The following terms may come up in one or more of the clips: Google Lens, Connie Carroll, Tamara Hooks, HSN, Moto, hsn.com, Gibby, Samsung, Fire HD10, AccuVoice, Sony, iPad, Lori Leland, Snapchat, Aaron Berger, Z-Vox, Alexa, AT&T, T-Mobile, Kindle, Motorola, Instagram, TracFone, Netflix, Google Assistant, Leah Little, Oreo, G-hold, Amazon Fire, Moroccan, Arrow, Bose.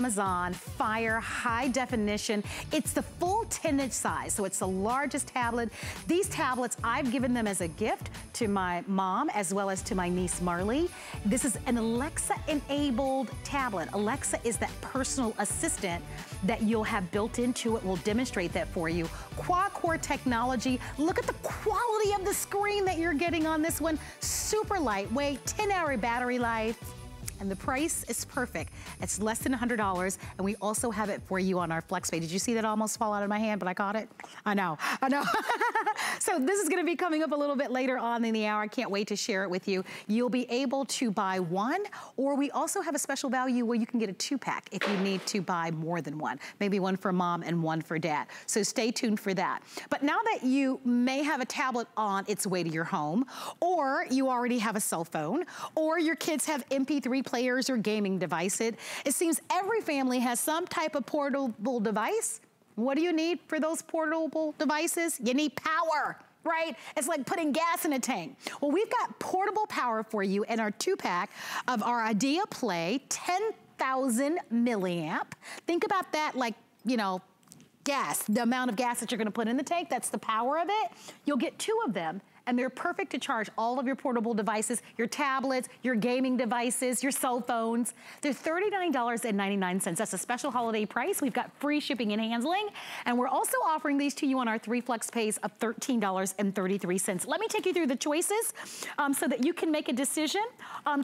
Amazon Fire High Definition. It's the full 10-inch size, so it's the largest tablet. These tablets, I've given them as a gift to my mom as well as to my niece Marley. This is an Alexa-enabled tablet. Alexa is that personal assistant that you'll have built into it. We'll demonstrate that for you. Quad-core technology. Look at the quality of the screen that you're getting on this one. Super lightweight, 10-hour battery life. And the price is perfect. It's less than $100, and we also have it for you on our Flex Pay. Did you see that almost fall out of my hand, but I caught it? I know. So this is gonna be coming up a little bit later on in the hour. I can't wait to share it with you. You'll be able to buy one, or we also have a special value where you can get a 2-pack if you need to buy more than one. Maybe one for mom and one for dad. So stay tuned for that. But now that you may have a tablet on its way to your home, or you already have a cell phone, or your kids have MP3 players or gaming devices. It seems every family has some type of portable device. What do you need for those portable devices? You need power, right? It's like putting gas in a tank. Well, we've got portable power for you in our 2-pack of our IdeaPlay 10,000 milliamp. Think about that like, you know, gas, the amount of gas that you're gonna put in the tank, that's the power of it. You'll get 2 of them. And they're perfect to charge all of your portable devices, your tablets, your gaming devices, your cell phones. They're $39.99. That's a special holiday price. We've got free shipping and handling. And we're also offering these to you on our 3 Flex Pays of $13.33. Let me take you through the choices so that you can make a decision.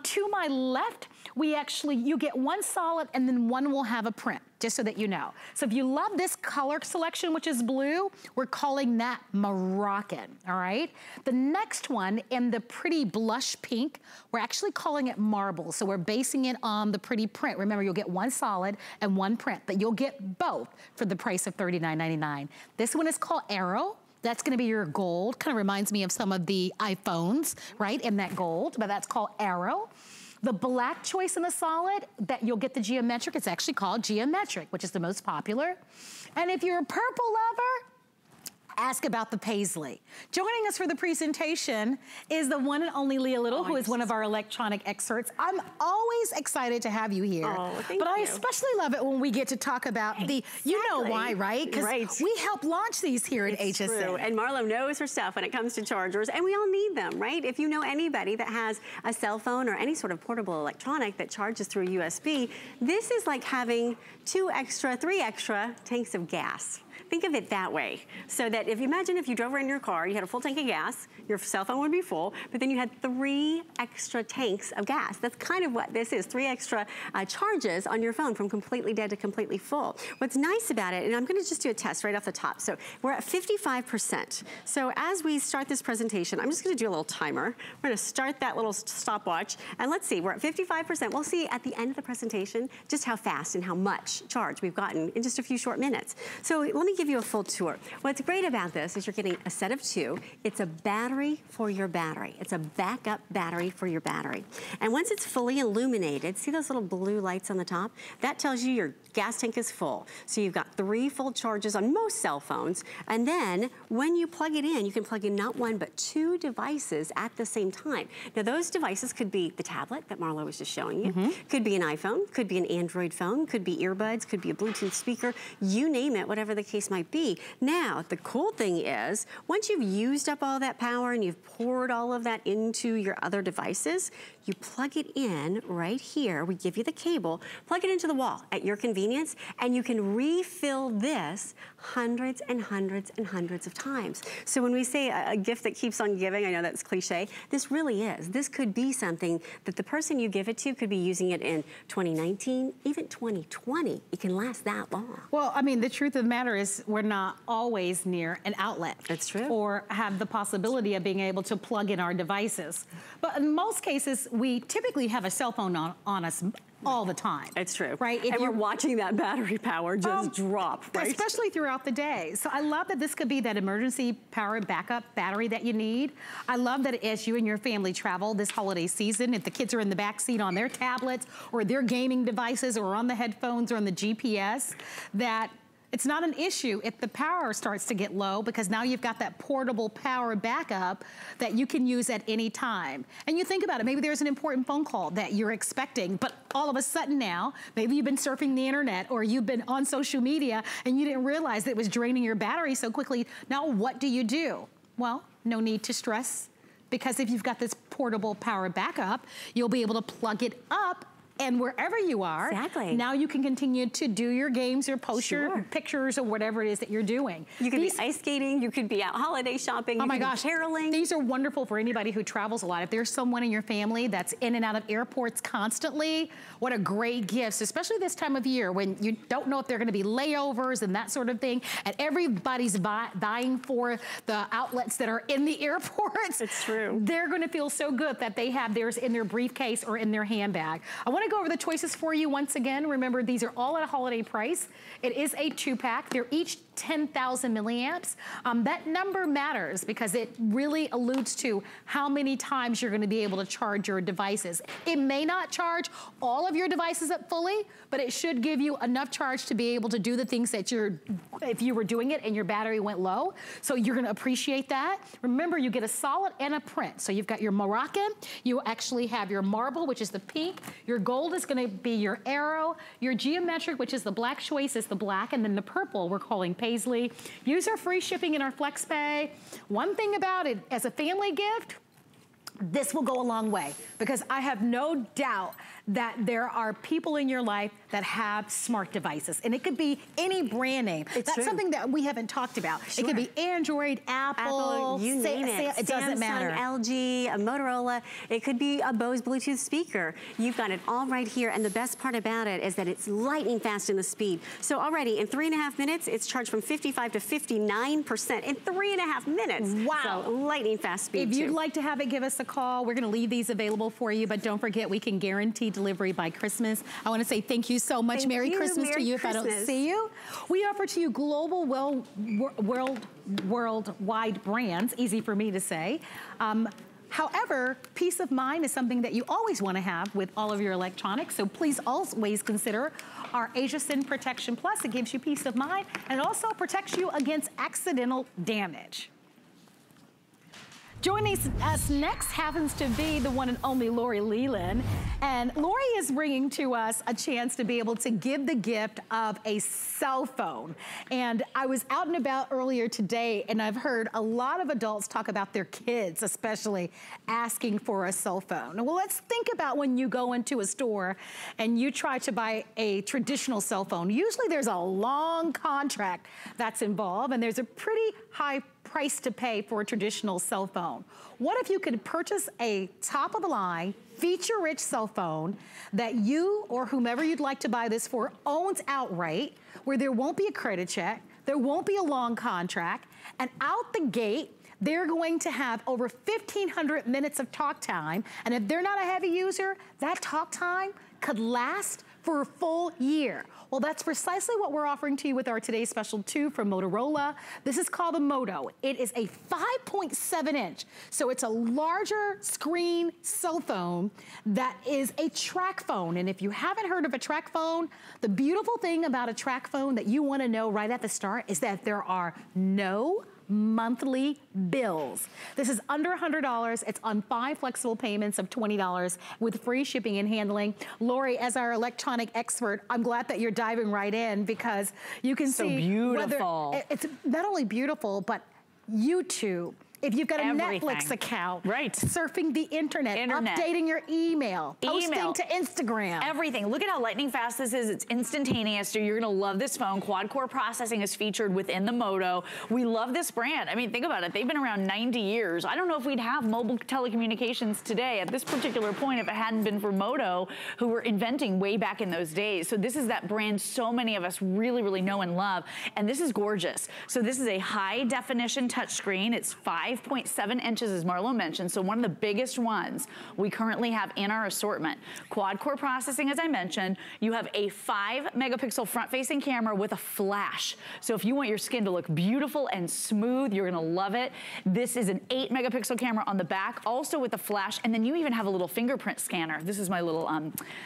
To my left, you get one solid and then one will have a print, just so that you know. So if you love this color selection, which is blue, we're calling that Moroccan, all right? The next one in the pretty blush pink, we're actually calling it marble. So we're basing it on the pretty print. Remember, you'll get one solid and one print, but you'll get both for the price of $39.99. This one is called Arrow. That's gonna be your gold. Kind of reminds me of some of the iPhones, right, in that gold, but that's called Arrow. The black choice in the solid, that you'll get the geometric, it's actually called geometric, which is the most popular. And if you're a purple lover, ask about the paisley. Joining us for the presentation is the one and only Leah Little, who is one of our electronic experts. I'm always excited to have you here. Oh, thank you. I especially love it when we get to talk about the, you know why, right? Because we help launch these here at HSN. True. And Marlo knows her stuff when it comes to chargers, and we all need them, right? If you know anybody that has a cell phone or any sort of portable electronic that charges through USB, this is like having 3 extra tanks of gas. Think of it that way. So that if you imagine if you drove around your car, you had a full tank of gas, your cell phone would be full, but then you had 3 extra tanks of gas. That's kind of what this is, 3 extra charges on your phone from completely dead to completely full. What's nice about it, and I'm gonna just do a test right off the top. So we're at 55%. So as we start this presentation, I'm just gonna do a little timer. We're gonna start that little stopwatch, and let's see, we're at 55%. We'll see at the end of the presentation just how fast and how much charge we've gotten in just a few short minutes. So let me give you a full tour. What's great about this is you're getting a set of 2. It's a battery for your battery. It's a backup battery for your battery. And once it's fully illuminated, see those little blue lights on the top? That tells you your gas tank is full. So you've got 3 full charges on most cell phones. And then when you plug it in, you can plug in not 1, but 2 devices at the same time. Now those devices could be the tablet that Marlo was just showing you, could be an iPhone, could be an Android phone, could be earbuds, could be a Bluetooth speaker, you name it, whatever the case might be. Now, the cool thing is, once you've used up all that power and you've poured all of that into your other devices, you plug it in right here. We give you the cable, plug it into the wall at your convenience, and you can refill this hundreds and hundreds and hundreds of times. So when we say a gift that keeps on giving, I know that's cliche, this really is. This could be something that the person you give it to could be using it in 2019, even 2020. It can last that long. Well, I mean, the truth of the matter is we're not always near an outlet. That's true. Or have the possibility of being able to plug in our devices. But in most cases, we typically have a cell phone on us all the time. It's true. Right? And we're watching that battery power just drop, right? Especially throughout the day. So I love that this could be that emergency power backup battery that you need. I love that as you and your family travel this holiday season, if the kids are in the backseat on their tablets or their gaming devices or on the headphones or on the GPS, that It's not an issue if the power starts to get low, because now you've got that portable power backup that you can use at any time. And you think about it, maybe there's an important phone call that you're expecting, but all of a sudden now, maybe you've been surfing the internet or you've been on social media and you didn't realize that it was draining your battery so quickly. Now what do you do? Well, no need to stress, because if you've got this portable power backup, you'll be able to plug it up, and wherever you are, now you can continue to do your games or post your pictures or whatever it is that you're doing. You could be ice skating, you could be out holiday shopping, you could be caroling. These are wonderful for anybody who travels a lot. If there's someone in your family that's in and out of airports constantly, what a great gift, especially this time of year when you don't know if they're gonna be layovers and that sort of thing, and everybody's vying for the outlets that are in the airports. It's true. They're gonna feel so good that they have theirs in their briefcase or in their handbag. I wanna go over the choices for you once again. Remember, these are all at a holiday price. It is a two-pack. They're each 10,000 milliamps. That number matters because it really alludes to how many times you're going to be able to charge your devices. It may not charge all of your devices up fully, but it should give you enough charge to be able to do the things that you're, if you were doing it and your battery went low. So you're going to appreciate that. Remember, you get a solid and a print. So you've got your Moroccan, you actually have your marble, which is the pink, your gold is going to be your arrow, your geometric, which is the black choice, is the black, and then the purple we're calling pink. User-free shipping in our FlexPay. One thing about it, as a family gift, this will go a long way, because I have no doubt that there are people in your life that have smart devices, and it could be any brand name. That's something that we haven't talked about. Sure. It could be Android, Apple, you name it. It doesn't matter. Samsung, LG, a Motorola. It could be a Bose Bluetooth speaker. You've got it all right here, and the best part about it is that it's lightning fast in the speed. So already in 3.5 minutes, it's charged from 55 to 59% in 3.5 minutes. Wow. So lightning fast speed. If you'd like to have it, give us a call. We're going to leave these available for you, but don't forget, we can guarantee delivery by Christmas. I want to say thank you so much. Merry Christmas to you if I don't see you. We offer to you global, worldwide brands, easy for me to say. However, peace of mind is something that you always want to have with all of your electronics, so please always consider our HSN Protection Plus. It gives you peace of mind, and it also protects you against accidental damage. Joining us next happens to be the one and only Lori Leland. And Lori is bringing to us a chance to be able to give the gift of a cell phone. And I was out and about earlier today, and I've heard a lot of adults talk about their kids, especially, asking for a cell phone. Well, let's think about when you go into a store and you try to buy a traditional cell phone. Usually there's a long contract that's involved, and there's a pretty high price to pay for a traditional cell phone. What if you could purchase a top-of-the-line, feature-rich cell phone that you or whomever you'd like to buy this for owns outright, where there won't be a credit check, there won't be a long contract, and out the gate, they're going to have over 1,500 minutes of talk time, and if they're not a heavy user, that talk time could last for a full year. Well, that's precisely what we're offering to you with our today's special two from Motorola. This is called the Moto. It is a 5.7 inch, so it's a larger screen cell phone that is a TracFone. And if you haven't heard of a TracFone, the beautiful thing about a TracFone that you wanna know right at the start is that there are no monthly bills. This is under $100. It's on 5 flexible payments of $20 with free shipping and handling. Lori, as our electronic expert, I'm glad that you're diving right in, because you can see beautiful. It's not only beautiful, but YouTube. If you've got everything. A Netflix account, surfing the internet, updating your email, posting to Instagram. Everything. Look at how lightning fast this is. It's instantaneous. So you're going to love this phone. Quad-core processing is featured within the Moto. We love this brand. I mean, think about it. They've been around 90 years. I don't know if we'd have mobile telecommunications today at this particular point if it hadn't been for Moto, who were inventing way back in those days. So this is that brand so many of us really, really know and love. And this is gorgeous. So this is a high-definition touchscreen. It's 5 5.7 inches, as Marlo mentioned, so one of the biggest ones we currently have in our assortment. Quad-core processing, as I mentioned. You have a 5-megapixel front-facing camera with a flash. So if you want your skin to look beautiful and smooth, you're gonna love it. This is an 8-megapixel camera on the back, also with a flash, and then you even have a little fingerprint scanner. This is my little,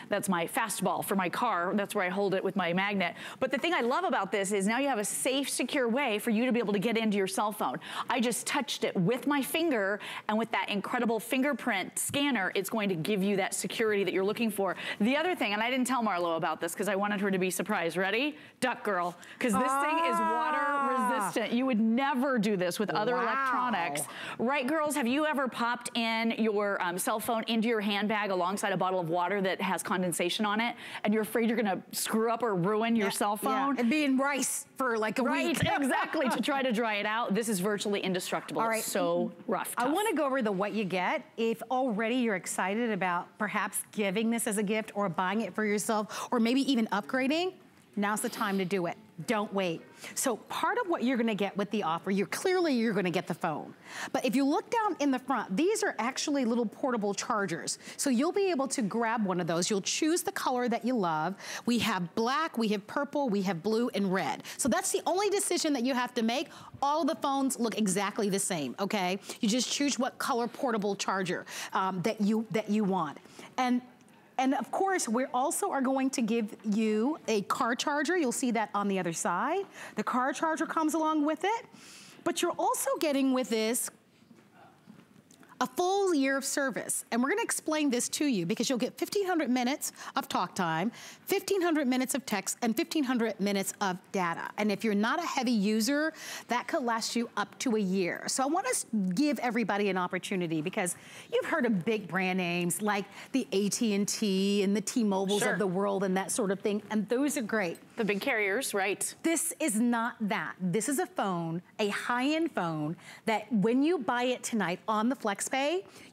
that's my fastball for my car. That's where I hold it with my magnet. But the thing I love about this is now you have a safe, secure way for you to be able to get into your cell phone. I just touched it with my finger, and with that incredible fingerprint scanner, it's going to give you that security that you're looking for. The other thing, and I didn't tell Marlo about this because I wanted her to be surprised. Ready? Duck girl. Because this thing is water resistant. You would never do this with other electronics. Right, girls? Have you ever popped in your cell phone into your handbag alongside a bottle of water that has condensation on it, and you're afraid you're going to screw up or ruin your cell phone? Yeah. And be in rice for like a week. Right, exactly, to try to dry it out. This is virtually indestructible. All right. So rough, tough. I want to go over the what you get. If already you're excited about perhaps giving this as a gift or buying it for yourself or maybe even upgrading, now's the time to do it. Don't wait. So part of what you're gonna get with the offer, you're gonna get the phone. But if you look down in the front, these are actually little portable chargers. So you'll be able to grab one of those. You'll choose the color that you love. We have black, we have purple, we have blue and red. So that's the only decision that you have to make. All the phones look exactly the same, okay? You just choose what color portable charger that you want. And of course, we also are going to give you a car charger. You'll see that on the other side. The car charger comes along with it. But you're also getting with this a full year of service. And we're gonna explain this to you because you'll get 1,500 minutes of talk time, 1,500 minutes of text, and 1,500 minutes of data. And if you're not a heavy user, that could last you up to a year. So I wanna give everybody an opportunity because you've heard of big brand names like the AT&T and the T-Mobiles of the world and that sort of thing, and those are great. The big carriers, right? This is not that. This is a phone, a high-end phone, that when you buy it tonight on the FlexPay,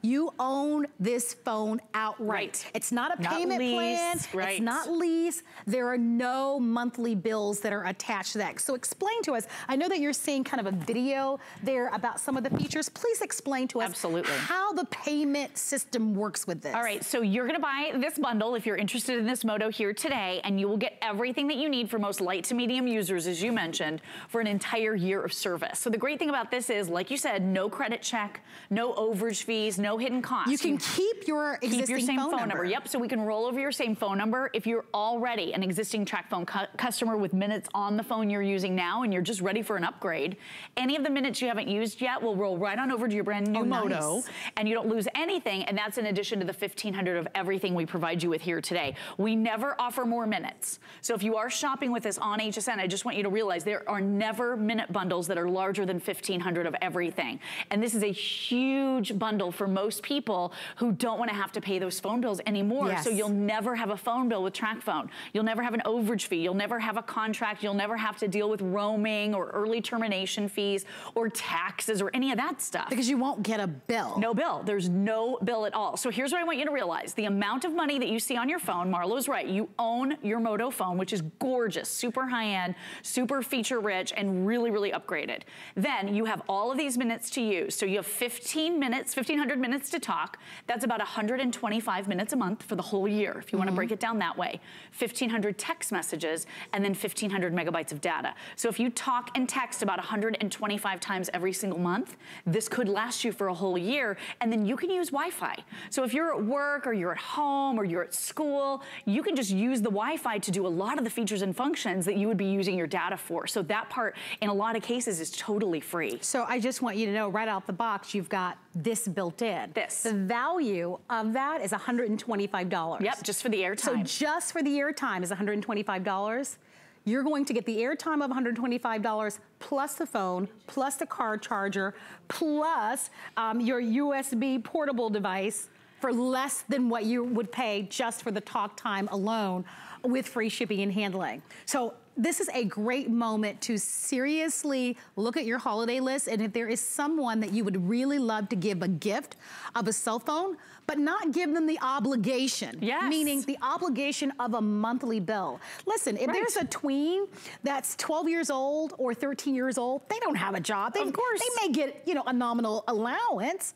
you own this phone outright. Right. It's not a payment plan. Right. It's not lease. There are no monthly bills that are attached to that. So explain to us. I know that you're seeing kind of a video there about some of the features. Please explain to us how the payment system works with this. All right, so you're gonna buy this bundle if you're interested in this Moto here today, and you will get everything that you need for most light to medium users, as you mentioned, for an entire year of service. So the great thing about this is, like you said, no credit check, no overage fees, no hidden costs. You can keep your same phone number. Yep, so we can roll over your same phone number. If you're already an existing TracFone customer with minutes on the phone you're using now and you're just ready for an upgrade, any of the minutes you haven't used yet will roll right on over to your brand new Moto, and you don't lose anything, and that's in addition to the 1,500 of everything we provide you with here today. We never offer more minutes. So if you are shopping with us on HSN, I just want you to realize there are never minute bundles that are larger than 1,500 of everything. And this is a huge bundle for most people who don't want to have to pay those phone bills anymore. Yes. So you'll never have a phone bill with TracFone. You'll never have an overage fee. You'll never have a contract. You'll never have to deal with roaming or early termination fees or taxes or any of that stuff. Because you won't get a bill. No bill. There's no bill at all. So here's what I want you to realize. The amount of money that you see on your phone, Marlo's right, you own your Moto phone, which is gorgeous, super high-end, super feature-rich, and really, really upgraded. Then you have all of these minutes to use. So you have 1,500 minutes to talk. That's about 125 minutes a month for the whole year, if you want to break it down that way. 1,500 text messages, and then 1,500 megabytes of data. So if you talk and text about 125 times every single month, this could last you for a whole year, and then you can use Wi-Fi. So if you're at work, or you're at home, or you're at school, you can just use the Wi-Fi to do a lot of the features and functions that you would be using your data for. So that part, in a lot of cases, is totally free. So I just want you to know, right out the box, you've got this built in. This. The value of that is $125. Yep, just for the airtime. So just for the airtime is $125. You're going to get the airtime of $125 plus the phone, plus the car charger, plus your USB portable device for less than what you would pay just for the talk time alone with free shipping and handling. So this is a great moment to seriously look at your holiday list, and if there is someone that you would really love to give a gift of a cell phone, but not give them the obligation. Yes. Meaning the obligation of a monthly bill. Listen, if there's a tween that's 12 years old or 13 years old, they don't have a job. Of course. They may get, you know, a nominal allowance.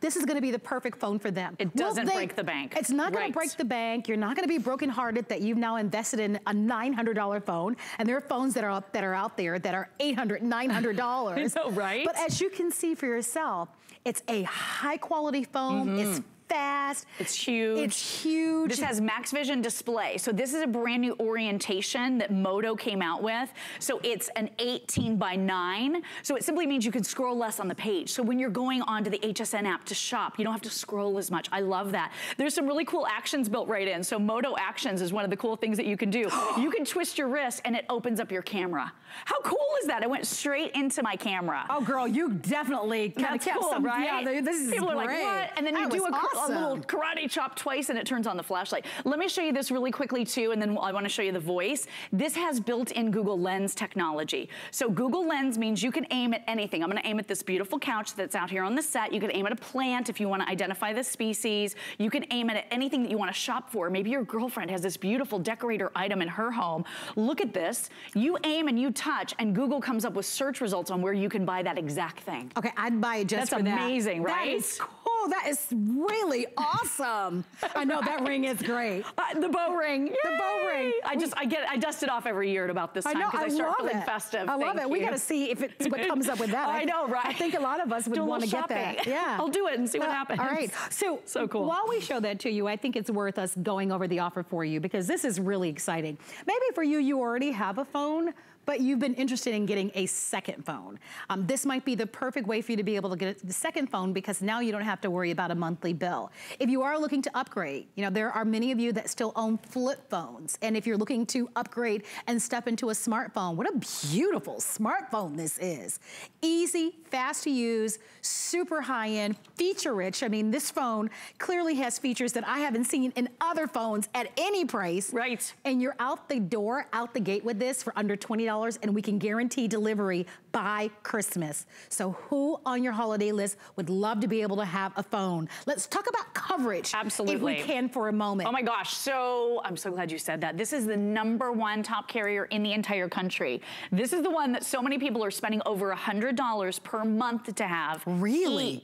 This is gonna be the perfect phone for them. It doesn't break the bank. It's not gonna break the bank. You're not gonna be brokenhearted that you've now invested in a $900 phone, and there are phones that are out there that are $800, $900. I know, right? But as you can see for yourself, it's a high quality phone. Mm-hmm. It's fast. It's huge. It's huge. This has max vision display. So this is a brand new orientation that Moto came out with. So it's an 18:9. So it simply means you can scroll less on the page. So when you're going onto the HSN app to shop, you don't have to scroll as much. I love that. There's some really cool actions built right in. So Moto Actions is one of the cool things that you can do. You can twist your wrist and it opens up your camera. How cool is that? It went straight into my camera. Oh girl, you definitely kind of kept cool, right? Yeah, this is people great. Are like, what? And then you do a little karate chop twice and it turns on the flashlight. Let me show you this really quickly too, and then I want to show you the voice. This has built-in Google Lens technology. So Google Lens means you can aim at anything. I'm going to aim at this beautiful couch that's out here on the set. You can aim at a plant if you want to identify the species. You can aim at anything that you want to shop for. Maybe your girlfriend has this beautiful decorator item in her home. Look at this. You aim and you touch, and Google comes up with search results on where you can buy that exact thing. Okay, I'd buy it just for that. That's amazing, right? That is cool. That is really awesome. I know that ring is great. The bow ring. Yay! The bow ring. I dust it off every year at about this time because I start feeling festive. I love it. We got to see if it's what comes up with that. I know, right? I think a lot of us would want to get that. Yeah. I'll do it and see what happens. All right. So cool. While we show that to you, I think it's worth us going over the offer for you because this is really exciting. Maybe for you, you already have a phone, but you've been interested in getting a second phone. This might be the perfect way for you to be able to get the second phone because now you don't have to worry about a monthly bill. If you are looking to upgrade, you know, there are many of you that still own flip phones. And if you're looking to upgrade and step into a smartphone, what a beautiful smartphone this is. Easy, fast to use, super high-end, feature-rich. I mean, this phone clearly has features that I haven't seen in other phones at any price. Right. And you're out the door, out the gate with this for under $20. And we can guarantee delivery by Christmas. So who on your holiday list would love to be able to have a phone? Let's talk about coverage. Absolutely. If we can for a moment. Oh my gosh, so I'm so glad you said that. This is the #1 top carrier in the entire country. This is the one that so many people are spending over $100 per month to have. Really?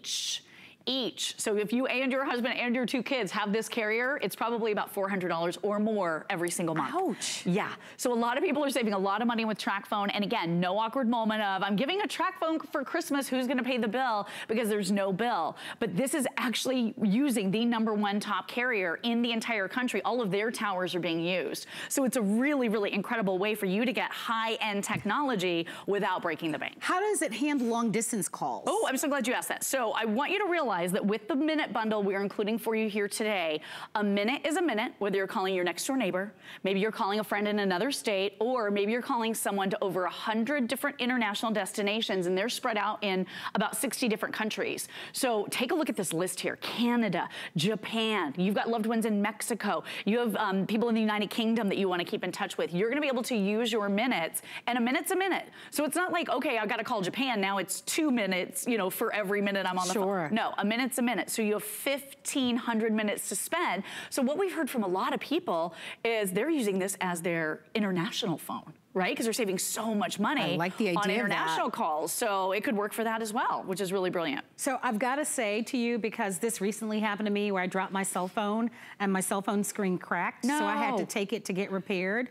Each. So if you and your husband and your 2 kids have this carrier, it's probably about $400 or more every single month. Ouch. Yeah. So a lot of people are saving a lot of money with TracFone. And again, no awkward moment of, I'm giving a TracFone for Christmas, who's going to pay the bill? Because there's no bill. But this is actually using the #1 top carrier in the entire country. All of their towers are being used. So it's a really, really incredible way for you to get high-end technology without breaking the bank. How does it handle long-distance calls? Oh, I'm so glad you asked that. So I want you to realize that with the minute bundle we're including for you here today, a minute is a minute, whether you're calling your next door neighbor, maybe you're calling a friend in another state, or maybe you're calling someone to over 100 different international destinations, and they're spread out in about 60 different countries. So take a look at this list here. Canada, Japan, you've got loved ones in Mexico, you have people in the United Kingdom that you want to keep in touch with. You're going to be able to use your minutes, and a minute's a minute. So it's not like, okay, I've got to call Japan, now it's 2 minutes, you know, for every minute I'm on the phone. No. A minute's a minute. So you have 1,500 minutes to spend. So what we've heard from a lot of people is they're using this as their international phone, right? Because they're saving so much money on international calls. So it could work for that as well, which is really brilliant. So I've got to say to you, because this recently happened to me where I dropped my cell phone and my cell phone screen cracked. No. So I had to take it to get repaired.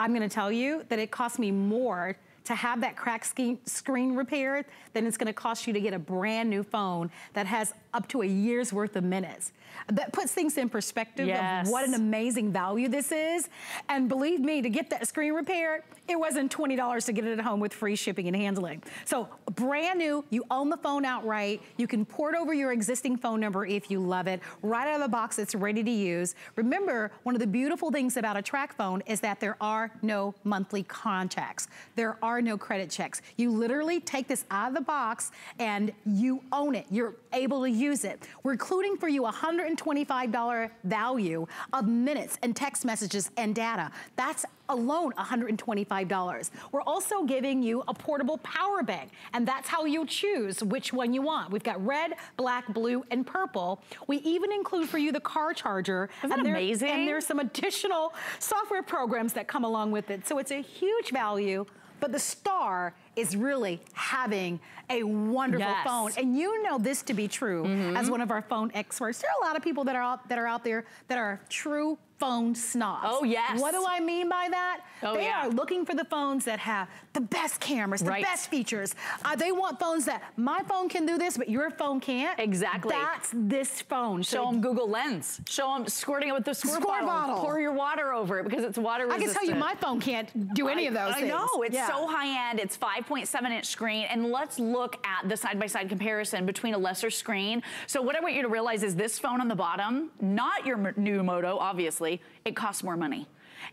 I'm going to tell you that it cost me more to have that cracked screen repaired, then it's gonna cost you to get a brand new phone that has up to a year's worth of minutes. That puts things in perspective of what an amazing value this is. And believe me, to get that screen repaired, it wasn't $20 to get it at home with free shipping and handling. So brand new, you own the phone outright, you can port over your existing phone number if you love it, right out of the box, it's ready to use. Remember, one of the beautiful things about a TracFone is that there are no monthly contracts. There are no credit checks. You literally take this out of the box and you own it. You're able to use use it. We're including for you $125 value of minutes and text messages and data. That's alone $125. We're also giving you a portable power bank, and that's how you choose which one you want. We've got red, black, blue, and purple. We even include for you the car charger. Isn't that amazing? And there's some additional software programs that come along with it. So it's a huge value, but the star is really having a wonderful phone. And you know this to be true as one of our phone experts. There are a lot of people that are out there that are true phone snobs. Oh, yes. What do I mean by that? Oh, they are looking for the phones that have the best cameras, the best features. They want phones that, my phone can do this, but your phone can't. Exactly. That's this phone. Show them Google Lens. Show them squirting it with the squirt bottle. Pour your water over it because it's water resistant. I can tell you my phone can't do any of those things. I know. It's so high-end. It's 5.7-inch screen. And let's look at the side-by-side comparison between a lesser screen. So what I want you to realize is this phone on the bottom, not your new Moto, obviously, it costs more money.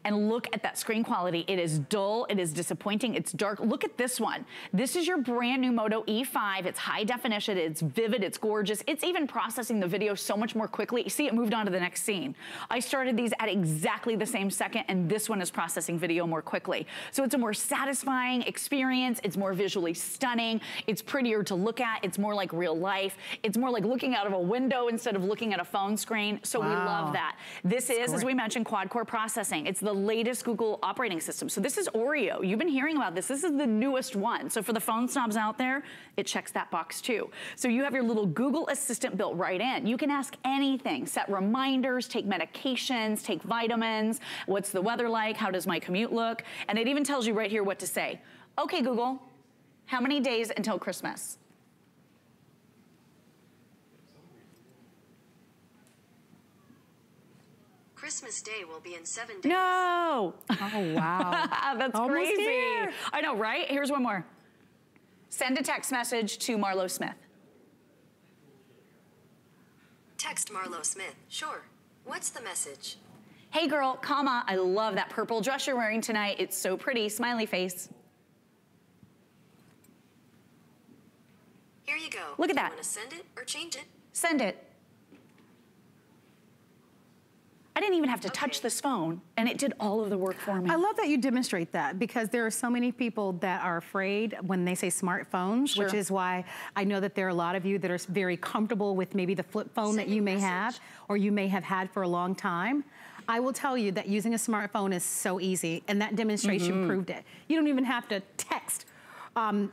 And look at that screen quality. It is dull, it is disappointing, it's dark. Look at this one. This is your brand new Moto E5. It's high definition, it's vivid, it's gorgeous. It's even processing the video so much more quickly. See, it moved on to the next scene. I started these at exactly the same second, and this one is processing video more quickly. So it's a more satisfying experience. It's more visually stunning. It's prettier to look at. It's more like real life. It's more like looking out of a window instead of looking at a phone screen. So we love that. This is, as we mentioned, quad-core processing. It's the latest Google operating system. So this is Oreo. You've been hearing about this. This is the newest one. So for the phone snobs out there, it checks that box too. So you have your little Google Assistant built right in. You can ask anything. Set reminders, take medications, take vitamins. What's the weather like? How does my commute look? And it even tells you right here what to say. Okay, Google, how many days until Christmas? Christmas Day will be in 7 days. No! Oh, wow. That's crazy. Here. I know, right? Here's one more. Send a text message to Marlo Smith. Text Marlo Smith. Sure. What's the message? Hey, girl, comma, I love that purple dress you're wearing tonight. It's so pretty. Smiley face. Here you go. Look at that. You want to send it or change it? Send it. I didn't even have to touch this phone, and it did all of the work for me. I love that you demonstrate that, because there are so many people that are afraid when they say smartphones, which is why I know that there are a lot of you that are very comfortable with maybe the flip phone that you may have, or you may have had for a long time. I will tell you that using a smartphone is so easy, and that demonstration proved it. You don't even have to text. All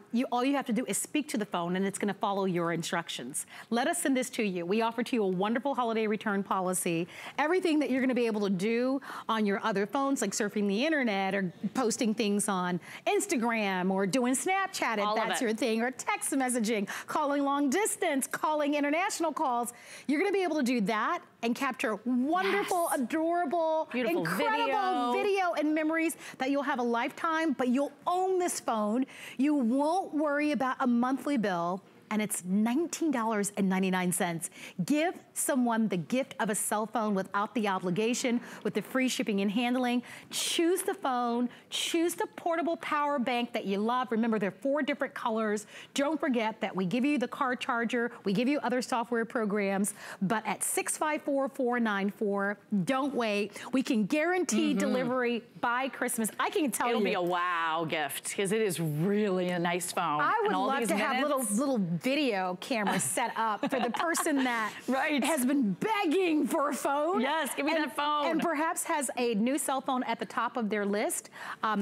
you have to do is speak to the phone, and it's going to follow your instructions. Let us send this to you. We offer to you a wonderful holiday return policy. Everything that you're going to be able to do on your other phones, like surfing the internet or posting things on Instagram or doing Snapchat if that's your thing, or text messaging, calling long distance, calling international calls. You're going to be able to do that and capture wonderful, adorable, beautiful, incredible video and memories that you'll have a lifetime, but you'll own this phone. You won't worry about a monthly bill, and it's $19.99. Give someone the gift of a cell phone without the obligation, with the free shipping and handling. Choose the phone, choose the portable power bank that you love. Remember, there are 4 different colors. Don't forget that we give you the car charger, we give you other software programs, but at 654-494, don't wait. We can guarantee delivery by Christmas. I can tell you. It'll be a wow gift, because it is really a nice phone. I would love to have little video camera set up for the person that has been begging for a phone. Yes, give me that phone. And perhaps has a new cell phone at the top of their list.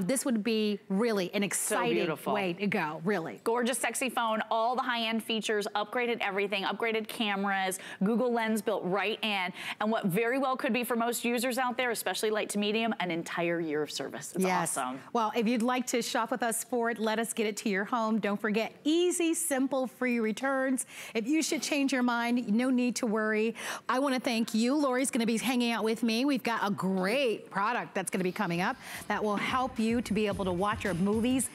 This would be really an exciting way to go, really. Gorgeous, sexy phone, all the high-end features, upgraded everything, upgraded cameras, Google Lens built right in. And what very well could be for most users out there, especially light to medium, an entire year of service. It's awesome. Well, if you'd like to shop with us for it, let us get it to your home. Don't forget, easy, simple, free returns. If you should change your mind, no need to worry. I want to thank you. Lori's going to be hanging out with me. We've got a great product that's going to be coming up that will help you to be able to watch your movies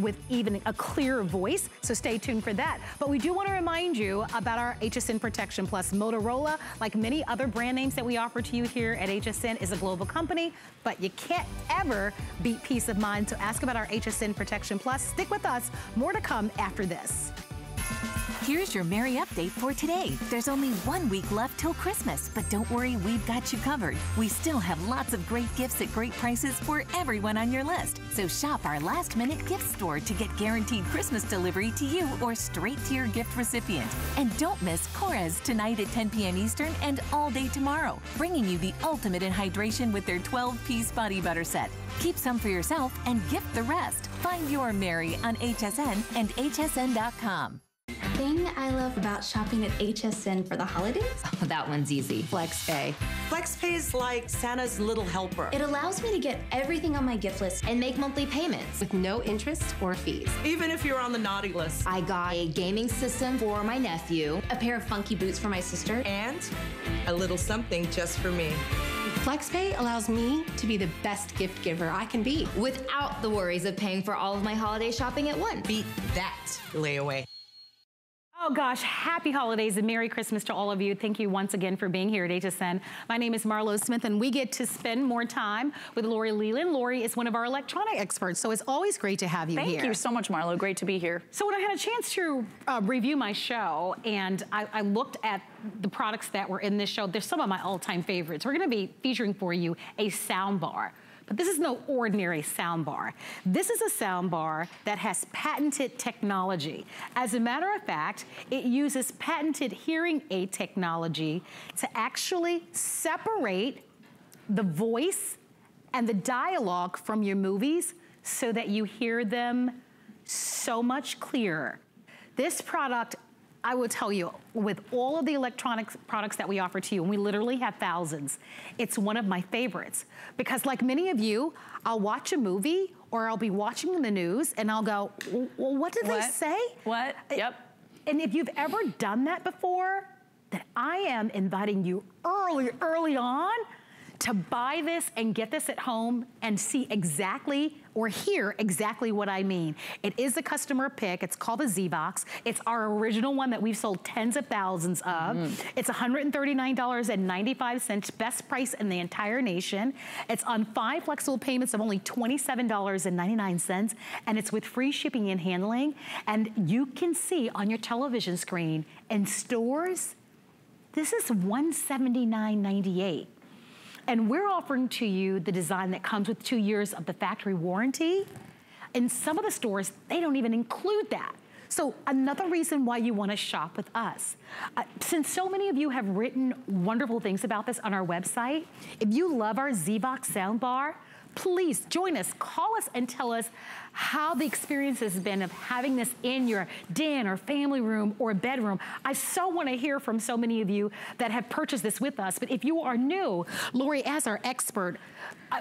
with even a clearer voice. So stay tuned for that. But we do want to remind you about our HSN Protection Plus. Motorola, like many other brand names that we offer to you here at HSN, is a global company, but you can't ever beat peace of mind. So ask about our HSN Protection Plus. Stick with us. More to come after this. Here's your Merry update for today. There's only 1 week left till Christmas, but don't worry, we've got you covered. We still have lots of great gifts at great prices for everyone on your list. So shop our last-minute gift store to get guaranteed Christmas delivery to you or straight to your gift recipient. And don't miss Cora's tonight at 10 p.m. Eastern and all day tomorrow, bringing you the ultimate in hydration with their 12-piece body butter set. Keep some for yourself and gift the rest. Find your Merry on HSN and hsn.com. Thing I love about shopping at HSN for the holidays? Oh, that one's easy. FlexPay. FlexPay is like Santa's little helper. It allows me to get everything on my gift list and make monthly payments with no interest or fees. Even if you're on the naughty list. I got a gaming system for my nephew, a pair of funky boots for my sister, and a little something just for me. FlexPay allows me to be the best gift giver I can be without the worries of paying for all of my holiday shopping at once. Beat that layaway. Oh gosh, happy holidays and Merry Christmas to all of you. Thank you once again for being here at HSN. My name is Marlo Smith and we get to spend more time with Lori Leland. Lori is one of our electronic experts, so it's always great to have you here. Thank you so much, Marlo. Great to be here. So when I had a chance to review my show and I looked at the products that were in this show, there's some of my all-time favorites. We're gonna be featuring for you a sound bar. But this is no ordinary soundbar. This is a soundbar that has patented technology. As a matter of fact, it uses patented hearing aid technology to actually separate the voice and the dialogue from your movies so that you hear them so much clearer. This product, I will tell you, with all of the electronic products that we offer to you, and we literally have thousands, it's one of my favorites. Because like many of you, I'll watch a movie or I'll be watching the news and I'll go, well, what did they say? What? Yep. And if you've ever done that before, then I am inviting you early on to buy this and get this at home and see exactly or hear exactly what I mean. It is a customer pick. It's called the Z-Box. It's our original one that we've sold tens of thousands of. It's $139.95, best price in the entire nation. It's on 5 flexible payments of only $27.99, and it's with free shipping and handling. And you can see on your television screen in stores, this is $179.98. And we're offering to you the design that comes with 2 years of the factory warranty. In some of the stores, they don't even include that. So another reason why you want to shop with us. Since so many of you have written wonderful things about this on our website, if you love our Z-Box soundbar, please join us, call us and tell us how the experience has been of having this in your den or family room or bedroom. I so want to hear from so many of you that have purchased this with us. But if you are new, Lori, as our expert,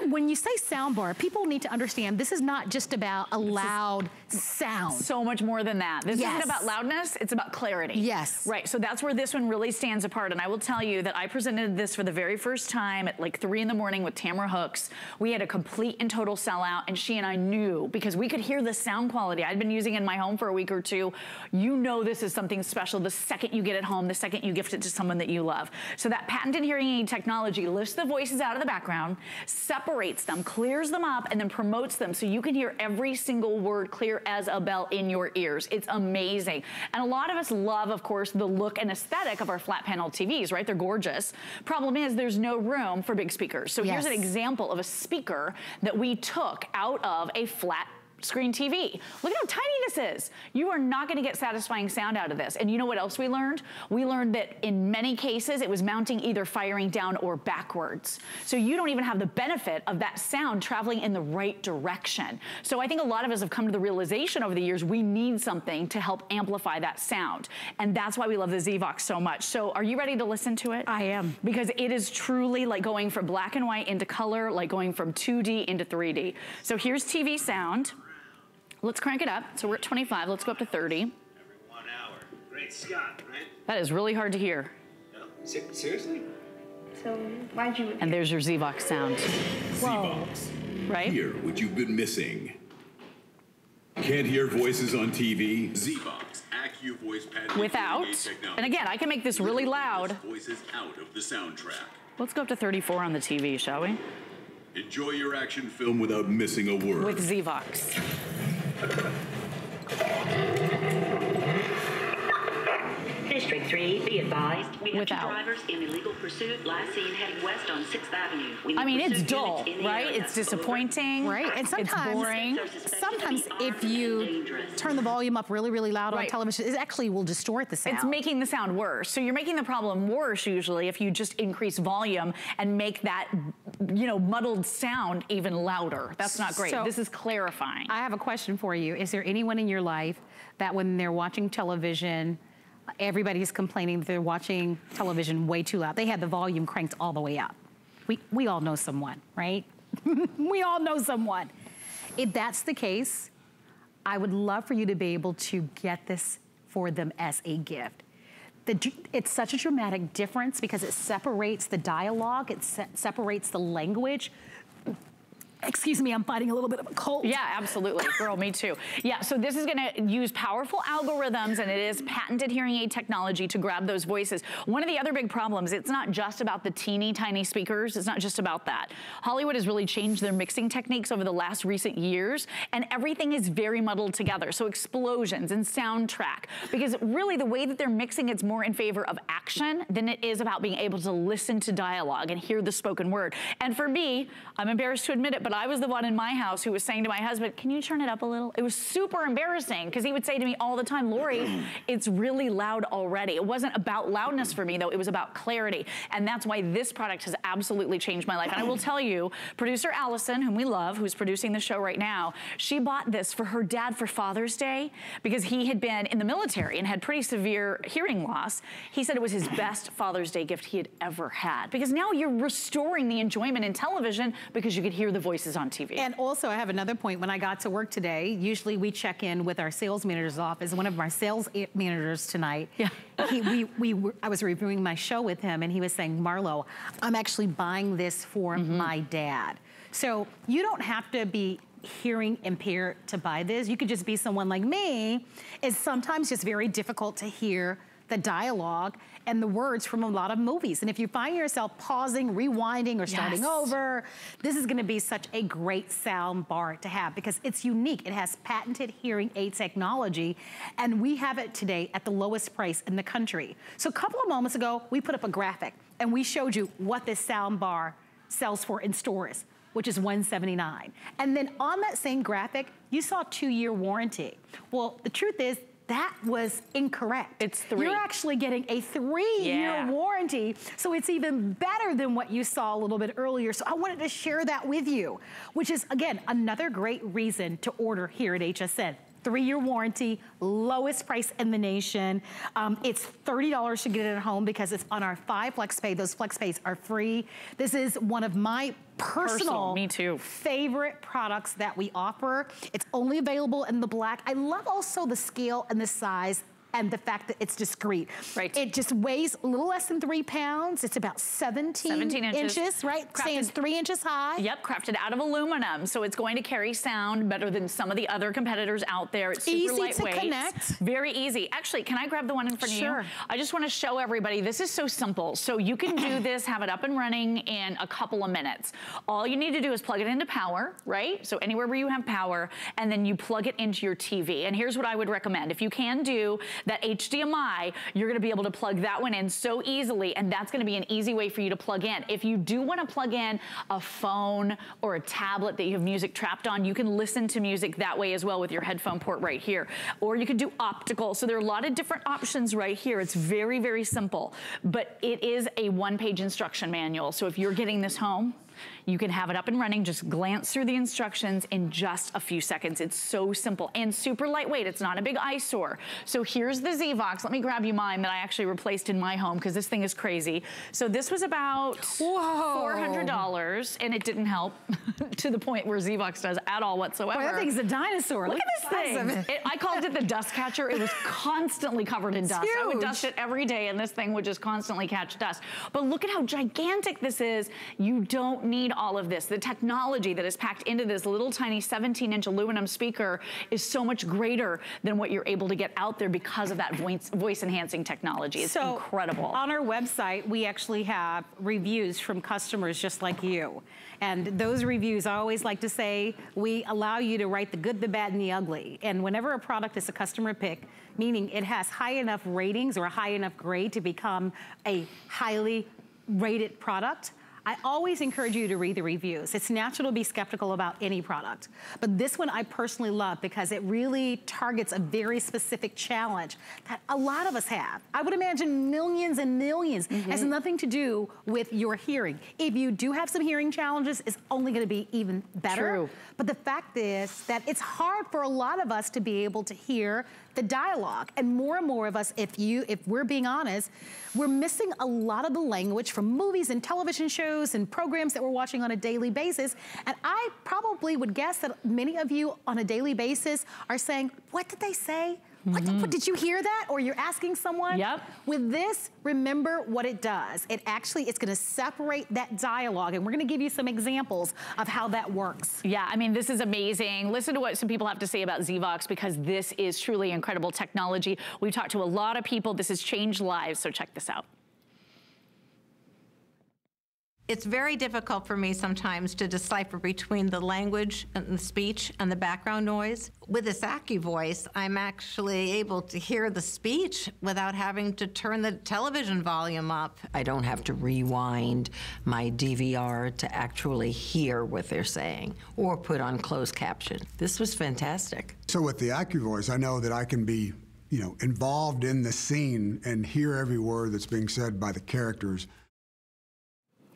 when you say soundbar, people need to understand this is not just about a loud sound. So much more than that. This isn't about loudness, it's about clarity. Yes. Right, so that's where this one really stands apart. And I will tell you that I presented this for the very first time at like 3 in the morning with Tamara Hooks. We had a complete and total sellout and she and I knew because we could hear the sound quality. I'd been using it in my home for a week or two. You know this is something special the second you get it home, the second you gift it to someone that you love. So that patented hearing aid technology lifts the voices out of the background, separates them, clears them up, and then promotes them so you can hear every single word clear as a bell in your ears. It's amazing. And a lot of us love, of course, the look and aesthetic of our flat panel TVs, right? They're gorgeous. Problem is there's no room for big speakers. So here's an example of a speaker that we took out of a flat screen TV. Look at how tiny this is. You are not going to get satisfying sound out of this. And you know what else we learned? We learned that in many cases it was mounting either firing down or backwards. So you don't even have the benefit of that sound traveling in the right direction. So I think a lot of us have come to the realization over the years we need something to help amplify that sound. And that's why we love the Z-Vox so much. So are you ready to listen to it? I am. Because it is truly like going from black and white into color, like going from 2D into 3D. So here's TV sound. Let's crank it up. So we're at 25. Let's go up to 30. Every 1 hour. Great Scott, right? That is really hard to hear. No, seriously? So why'd you... And there's your Z-Vox sound. Z-Vox. Right? Hear what you've been missing. Can't hear voices on TV? Z-Box, AccuVoice patented without. And again, I can make this really loud. Voices out of the soundtrack. Let's go up to 34 on the TV, shall we? Enjoy your action film without missing a word. With Z-Vox. District 3, be advised. We have two drivers in illegal pursuit, last seen heading west on 6th Avenue. I mean, it's dull, right? It's disappointing. Over. Right, and sometimes, it's boring. Sometimes if you turn the volume up really, really loud on television, it actually will distort the sound. It's making the sound worse. So you're making the problem worse usually if you just increase volume and make that, you know, muddled sound even louder. That's not great. So, this is clarifying. I have a question for you. Is there anyone in your life that when they're watching television, everybody's complaining that they're watching television way too loud? They had the volume cranked all the way up. We all know someone, right? We all know someone. If that's the case, I would love for you to be able to get this for them as a gift. It's such a dramatic difference because it separates the dialogue, it separates the language. Excuse me, I'm fighting a little bit of a cold. Yeah, absolutely. Girl, me too. Yeah, so this is gonna use powerful algorithms, and it is patented hearing aid technology to grab those voices. One of the other big problems, it's not just about the teeny tiny speakers, it's not just about that. Hollywood has really changed their mixing techniques over the last recent years, and everything is very muddled together. So explosions and soundtrack, because really the way that they're mixing, it's more in favor of action than it is about being able to listen to dialogue and hear the spoken word. And for me, I'm embarrassed to admit it, but I was the one in my house who was saying to my husband, can you turn it up a little? It was super embarrassing because he would say to me all the time, Lori, it's really loud already. It wasn't about loudness for me though, it was about clarity. And that's why this product has absolutely changed my life. And I will tell you, producer Allison, whom we love, who's producing the show right now, she bought this for her dad for Father's Day because he had been in the military and had pretty severe hearing loss. He said it was his best Father's Day gift he had ever had because now you're restoring the enjoyment in television because you could hear the voice on TV. And also I have another point. When I got to work today, usually we check in with our sales manager's office. One of our sales managers tonight, I was reviewing my show with him and he was saying, Marlo, I'm actually buying this for my dad. So you don't have to be hearing impaired to buy this. You could just be someone like me. It's sometimes just very difficult to hear the dialogue and the words from a lot of movies. And if you find yourself pausing, rewinding, or starting over, this is gonna be such a great sound bar to have because it's unique. It has patented hearing aid technology, and we have it today at the lowest price in the country. So a couple of moments ago, we put up a graphic and we showed you what this sound bar sells for in stores, which is $179. And then on that same graphic, you saw a 2-year warranty. Well, the truth is, that was incorrect. It's 3. You're actually getting a 3-year warranty, so it's even better than what you saw a little bit earlier. So I wanted to share that with you, which is, again, another great reason to order here at HSN. 3-year warranty, lowest price in the nation. It's $30 to get it at home because it's on our 5 Flex Pay. Those Flex Pays are free. This is one of my personal favorite products that we offer. It's only available in the black. I love also the scale and the size and the fact that it's discreet. Right. It just weighs a little less than 3 pounds. It's about 17 inches, right? Crafted, stands 3 inches high. Yep, crafted out of aluminum. So it's going to carry sound better than some of the other competitors out there. It's super lightweight. Easy to connect. Very easy. Actually, can I grab the one in front of you? I just wanna show everybody, this is so simple. So you can do this, have it up and running in a couple of minutes. All you need to do is plug it into power, right? So anywhere where you have power, and then you plug it into your TV. And here's what I would recommend. If you can do that HDMI, you're gonna be able to plug that one in so easily, and that's gonna be an easy way for you to plug in. If you do wanna plug in a phone or a tablet that you have music trapped on, you can listen to music that way as well with your headphone port right here. Or you can do optical. So there are a lot of different options right here. It's very, very simple, but it is a 1-page instruction manual. So if you're getting this home, you can have it up and running, just glance through the instructions in just a few seconds. It's so simple and super lightweight. It's not a big eyesore. So here's the Z-Vox. Let me grab you mine that I actually replaced in my home because this thing is crazy. So this was about $400, and it didn't help to the point where Z-Vox does at all whatsoever. Boy, that thing's a dinosaur. Look at this thing. I called it the dust catcher. It was constantly covered in dust. Huge. I would dust it every day, and this thing would just constantly catch dust. But look at how gigantic this is. You don't need all of this. The technology that is packed into this little tiny 17-inch aluminum speaker is so much greater than what you're able to get out there because of that voice-enhancing technology. It's incredible. On our website, we actually have reviews from customers just like you. And those reviews, I always like to say, we allow you to write the good, the bad, and the ugly. And whenever a product is a customer pick, meaning it has high enough ratings or a high enough grade to become a highly rated product, I always encourage you to read the reviews. It's natural to be skeptical about any product. But this one I personally love because it really targets a very specific challenge that a lot of us have. I would imagine millions and millions. It has nothing to do with your hearing. If you do have some hearing challenges, it's only gonna be even better. True. But the fact is that it's hard for a lot of us to be able to hear the dialogue. And more of us, if we're being honest, we're missing a lot of the language from movies and television shows and programs that we're watching on a daily basis. And I probably would guess that many of you on a daily basis are saying, what did they say? What did you hear that? Or you're asking someone? Yep. With this, remember what it does. It actually, it's gonna separate that dialogue, and we're gonna give you some examples of how that works. Yeah, I mean, this is amazing. Listen to what some people have to say about ZVox, because this is truly incredible technology. We've talked to a lot of people. This has changed lives, so check this out. It's very difficult for me sometimes to decipher between the language and the speech and the background noise. With this AccuVoice, I'm actually able to hear the speech without having to turn the television volume up. I don't have to rewind my DVR to actually hear what they're saying or put on closed caption. This was fantastic. So with the AccuVoice, I know that I can be, you know, involved in the scene and hear every word that's being said by the characters.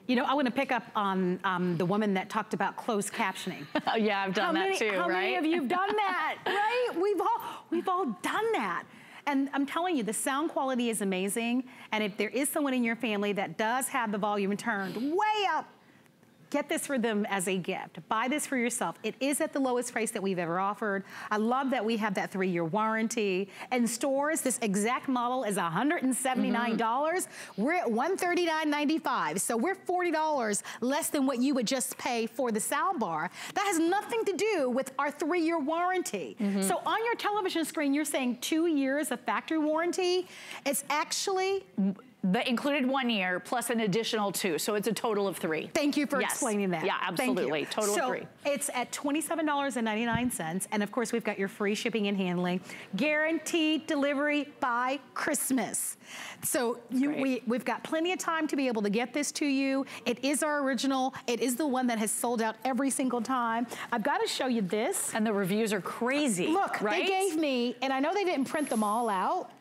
You know, I want to pick up on the woman that talked about closed captioning. Oh, yeah, I've done that too, right? How many of you have done that, right? We've all done that. And I'm telling you, the sound quality is amazing. And if there is someone in your family that does have the volume turned way up, get this for them as a gift. Buy this for yourself. It is at the lowest price that we've ever offered. I love that we have that 3-year warranty. And stores, this exact model is $179. We're at $139.95. So we're $40 less than what you would just pay for the soundbar. That has nothing to do with our 3-year warranty. So on your television screen, you're saying 2 years of factory warranty. It's actually... the included 1 year plus an additional 2, so it's a total of 3. Thank you for explaining that. Yeah, absolutely, total of 3. So it's at $27.99, and of course we've got your free shipping and handling, guaranteed delivery by Christmas. So we've got plenty of time to be able to get this to you. It is our original. It is the one that has sold out every single time. I've got to show you this. And the reviews are crazy. Look, right? They gave me, and I know they didn't print them all out,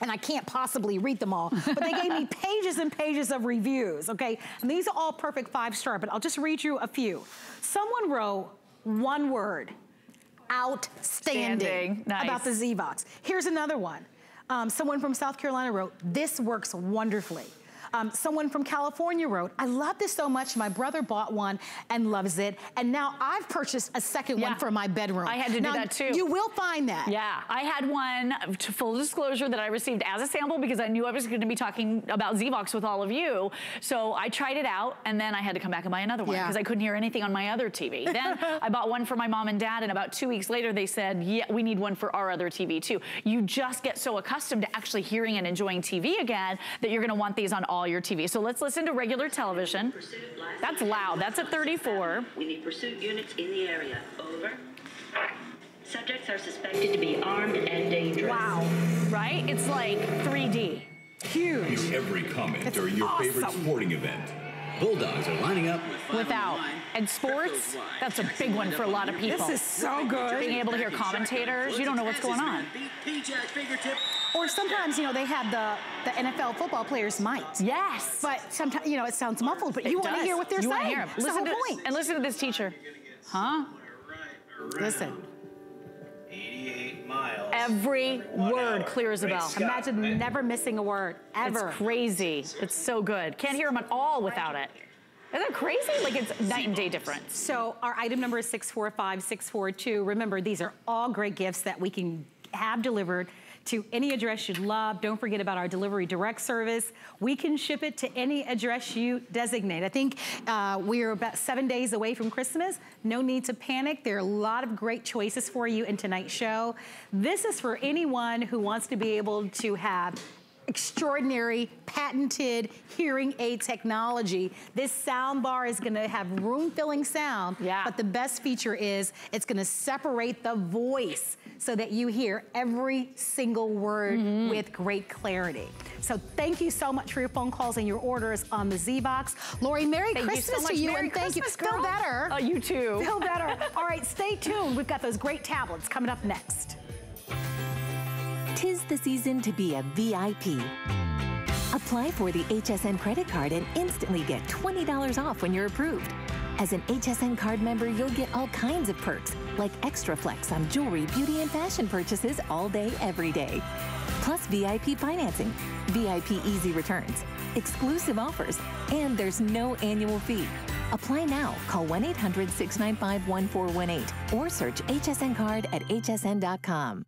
and I can't possibly read them all, but they gave me pages and pages of reviews, okay? And these are all perfect 5-star, but I'll just read you a few. Someone wrote one word, outstanding, about the ZVox. Here's another one. Someone from South Carolina wrote, this works wonderfully. Someone from California wrote, I love this so much. My brother bought one and loves it. And now I've purchased a second one for my bedroom. I had to do that too. You will find that. Yeah, I had one, to full disclosure, that I received as a sample because I knew I was going to be talking about ZVox with all of you. So I tried it out and then I had to come back and buy another one because I couldn't hear anything on my other TV. Then I bought one for my mom and dad, and about 2 weeks later they said, yeah, we need one for our other TV too. You just get so accustomed to actually hearing and enjoying TV again that you're going to want these on all your TV. So let's listen to regular television. That's loud. That's at 34. We need pursuit units in the area. Over. Subjects are suspected to be armed and dangerous. Wow. Right? It's like 3D. Huge. View every comment during your favorite sporting event. Bulldogs are lining up without. And sports, that's a big one for a lot of people. This is so good. Being able to hear commentators, you don't know what's going on. Or sometimes, you know, they have the NFL football players' mics. Yes. But sometimes, you know, it sounds muffled, but you want to hear what they're saying. That's the whole point. And listen to this teacher. Huh? Listen. 88 miles. Every word clear as a bell. Imagine never missing a word, ever. It's crazy. It's so good. Can't hear them at all without it. Isn't that crazy? Like, it's night and day difference. So our item number is 645-642. Remember, these are all great gifts that we can have delivered to any address you'd love. Don't forget about our delivery direct service. We can ship it to any address you designate. I think we're about 7 days away from Christmas. No need to panic. There are a lot of great choices for you in tonight's show. This is for anyone who wants to be able to have extraordinary patented hearing aid technology. This sound bar is gonna have room-filling sound, but the best feature is it's gonna separate the voice so that you hear every single word with great clarity. So thank you so much for your phone calls and your orders on the Z-Box. Lori, Merry Christmas to you, and thank you, girl. Feel better. Oh, you too. Feel better. All right, stay tuned. We've got those great tablets coming up next. 'Tis the season to be a VIP. Apply for the HSN credit card and instantly get $20 off when you're approved. As an HSN card member, you'll get all kinds of perks, like extra flex on jewelry, beauty, and fashion purchases all day, every day. Plus VIP financing, VIP easy returns, exclusive offers, and there's no annual fee. Apply now. Call 1-800-695-1418 or search HSN card at hsn.com.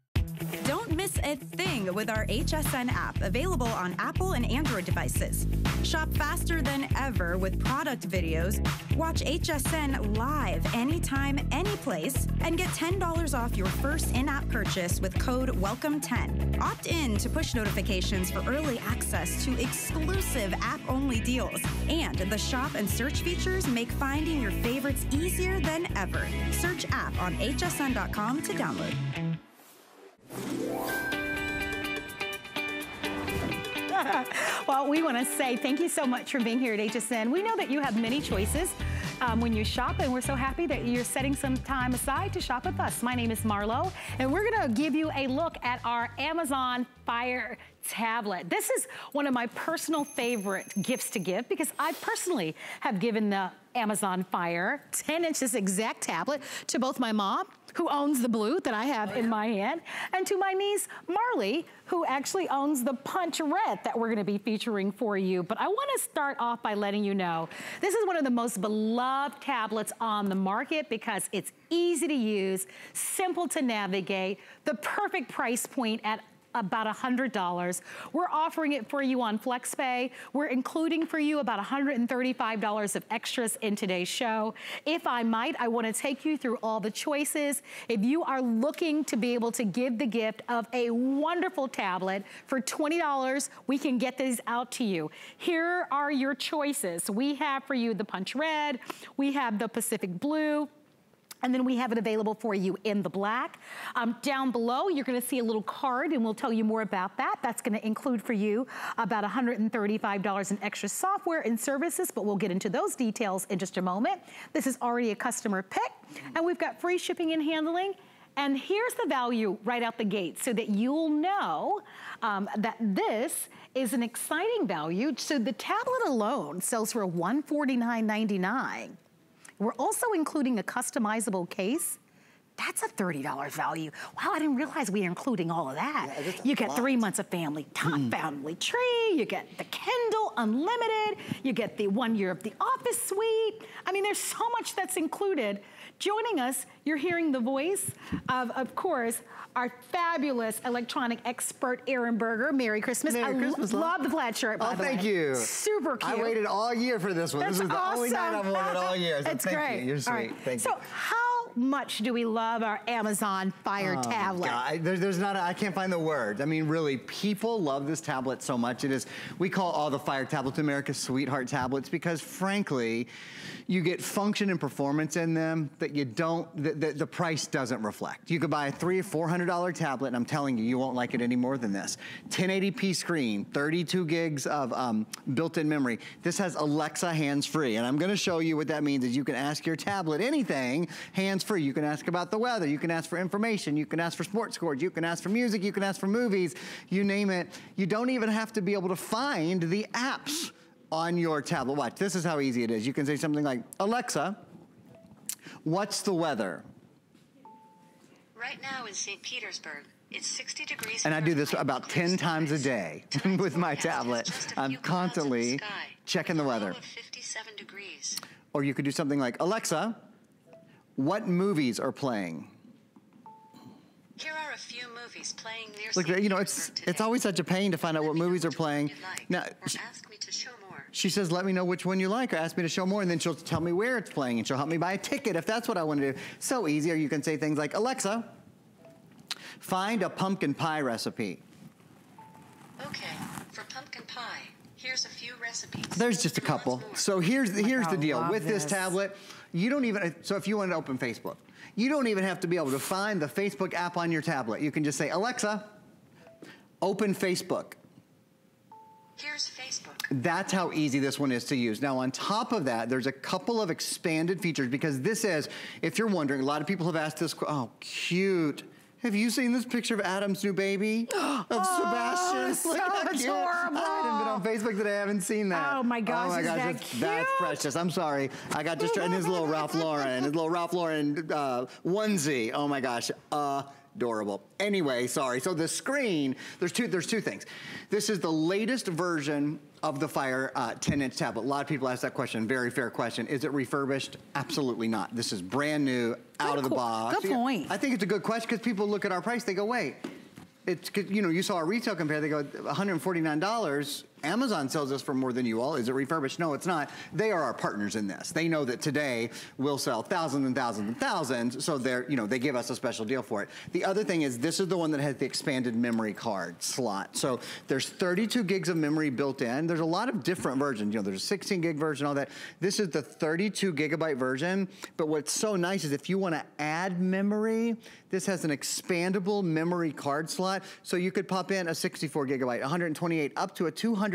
Don't miss a thing with our HSN app, available on Apple and Android devices. Shop faster than ever with product videos, watch HSN live anytime, anyplace, and get $10 off your first in-app purchase with code WELCOME10. Opt in to push notifications for early access to exclusive app-only deals, and the shop and search features make finding your favorites easier than ever. Search app on hsn.com to download. Well, we want to say thank you so much for being here at HSN. We know that you have many choices when you shop, and we're so happy that you're setting some time aside to shop with us. My name is Marlo, and we're going to give you a look at our Amazon Fire tablet. This is one of my personal favorite gifts to give because I personally have given the Amazon Fire 10-inch, this exact tablet, to both my mom, who owns the blue that I have in my hand, and to my niece, Marley, who actually owns the punch red that we're gonna be featuring for you. But I wanna start off by letting you know, this is one of the most beloved tablets on the market because it's easy to use, simple to navigate, the perfect price point at about $100. We're offering it for you on FlexPay. We're including for you about $135 of extras in today's show. If I might, I want to take you through all the choices. If you are looking to be able to give the gift of a wonderful tablet for $20, we can get these out to you. Here are your choices. We have for you the punch red, we have the Pacific blue, and then we have it available for you in the black. Down below, you're gonna see a little card, and we'll tell you more about that. That's gonna include for you about $135 in extra software and services, but we'll get into those details in just a moment. This is already a customer pick, and we've got free shipping and handling. And here's the value right out the gate so that you'll know that this is an exciting value. So the tablet alone sells for $149.99. We're also including a customizable case. That's a $30 value. Wow, I didn't realize we were including all of that. Yeah, you get 3 months of family, family tree, you get the Kindle Unlimited, you get the 1 year of the office suite. I mean, there's so much that's included. Joining us, you're hearing the voice of course, our fabulous electronic expert, Aaron Berger. Merry Christmas. I love the plaid shirt, by the way. Oh, thank you. Super cute. I waited all year for this one. That's this is awesome. The only night I've worn it all year. So it's great. You're sweet. Right. Thank you. So how much do we love our Amazon Fire tablet? There's not, I can't find the words. I mean, really, people love this tablet so much. It is, we call all the Fire tablets America's sweetheart tablets because, frankly, you get function and performance in them that you don't, the price doesn't reflect. You could buy a $300 or $400 tablet, and I'm telling you, you won't like it any more than this. 1080p screen, 32 gigs of built-in memory. This has Alexa hands-free, and I'm gonna show you what that means is you can ask your tablet anything hands-free. You can ask about the weather, you can ask for information, you can ask for sports scores, you can ask for music, you can ask for movies, you name it. You don't even have to be able to find the apps on your tablet. Watch, this is how easy it is. You can say something like, Alexa, what's the weather? Right now in St. Petersburg, it's 60 degrees. And I do this about 10 times a day with my tablet. I'm constantly checking the weather. 57 degrees. Or you could do something like, Alexa, what movies are playing? Here are a few movies playing near. Look, you know, it's always such a pain to find out what movies are playing. Now, she says, let me know which one you like, or ask me to show more, and then she'll tell me where it's playing, and she'll help me buy a ticket if that's what I want to do. So easy. Or you can say things like, Alexa, find a pumpkin pie recipe. Okay, for pumpkin pie, here's a few recipes. There's just a couple. So here's the deal. With this tablet, you don't even, so if you want to open Facebook, you don't even have to be able to find the Facebook app on your tablet. You can just say, Alexa, open Facebook. Here's Facebook. That's how easy this one is to use. Now, on top of that, there's a couple of expanded features, because this is, if you're wondering, a lot of people have asked this, oh, cute. Have you seen this picture of Adam's new baby? Of Sebastian? So it's horrible. I haven't been on Facebook that I haven't seen that. Oh my gosh, that's precious. I'm sorry. I got distracted. His little Ralph Lauren, onesie. Oh my gosh. Adorable. Anyway, sorry. So the screen, there's two things. This is the latest version of the Fire 10-inch tablet. A lot of people ask that question. Very fair question. Is it refurbished? Absolutely not. This is brand new, out of the box. Good point. I think it's a good question, because people look at our price, they go, wait, it's, you know, you saw our retail compare, they go, $149. Amazon sells us for more than you all. Is it refurbished? No, it's not. They are our partners in this. They know that today we'll sell thousands and thousands and thousands, so they're, you know, they give us a special deal for it. The other thing is, this is the one that has the expanded memory card slot. So there's 32 gigs of memory built in. There's a lot of different versions. You know, there's a 16 gig version, all that. This is the 32 gigabyte version, but what's so nice is if you want to add memory, this has an expandable memory card slot, so you could pop in a 64 gigabyte, 128, up to a 256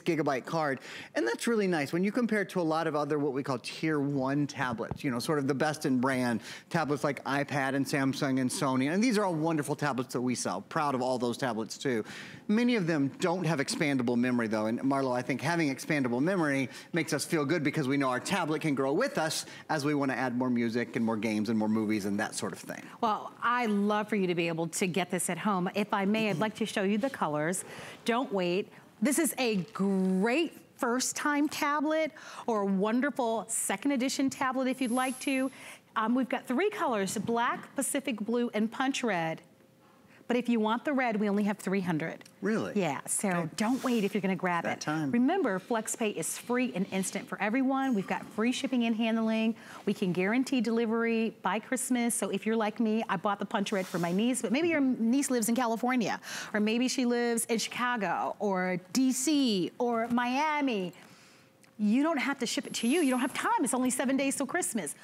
gigabyte card, and that's really nice. When you compare it to a lot of other what we call tier 1 tablets, you know, sort of the best in brand tablets like iPad and Samsung and Sony, and these are all wonderful tablets that we sell. Proud of all those tablets too. Many of them don't have expandable memory though, and Marlo, I think having expandable memory makes us feel good, because we know our tablet can grow with us as we want to add more music and more games and more movies and that sort of thing. Well, I love for you to be able to get this at home. If I may, I'd like to show you the colors. Don't wait. This is a great first-time tablet, or a wonderful second edition tablet if you'd like to. We've got 3 colors, black, Pacific blue, and punch red. But if you want the red, we only have 300. Really? Yeah, so okay, don't wait if you're gonna grab it. Time. Remember, FlexPay is free and instant for everyone. We've got free shipping and handling. We can guarantee delivery by Christmas. So if you're like me, I bought the punch red for my niece, but maybe your niece lives in California, or maybe she lives in Chicago, or DC, or Miami. You don't have to ship it to you. You don't have time. It's only 7 days till Christmas.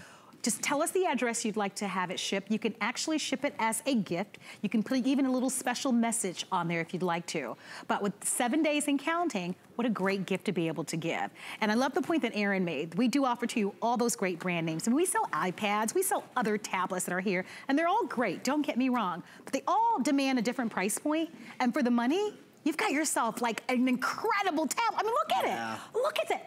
Just tell us the address you'd like to have it shipped. You can actually ship it as a gift. You can put even a little special message on there if you'd like to. But with 7 days and counting, what a great gift to be able to give. And I love the point that Aaron made. We do offer to you all those great brand names. And we sell iPads, we sell other tablets that are here, and they're all great, don't get me wrong. But they all demand a different price point, and for the money, you've got yourself like an incredible tablet. I mean, look at it. Look at it.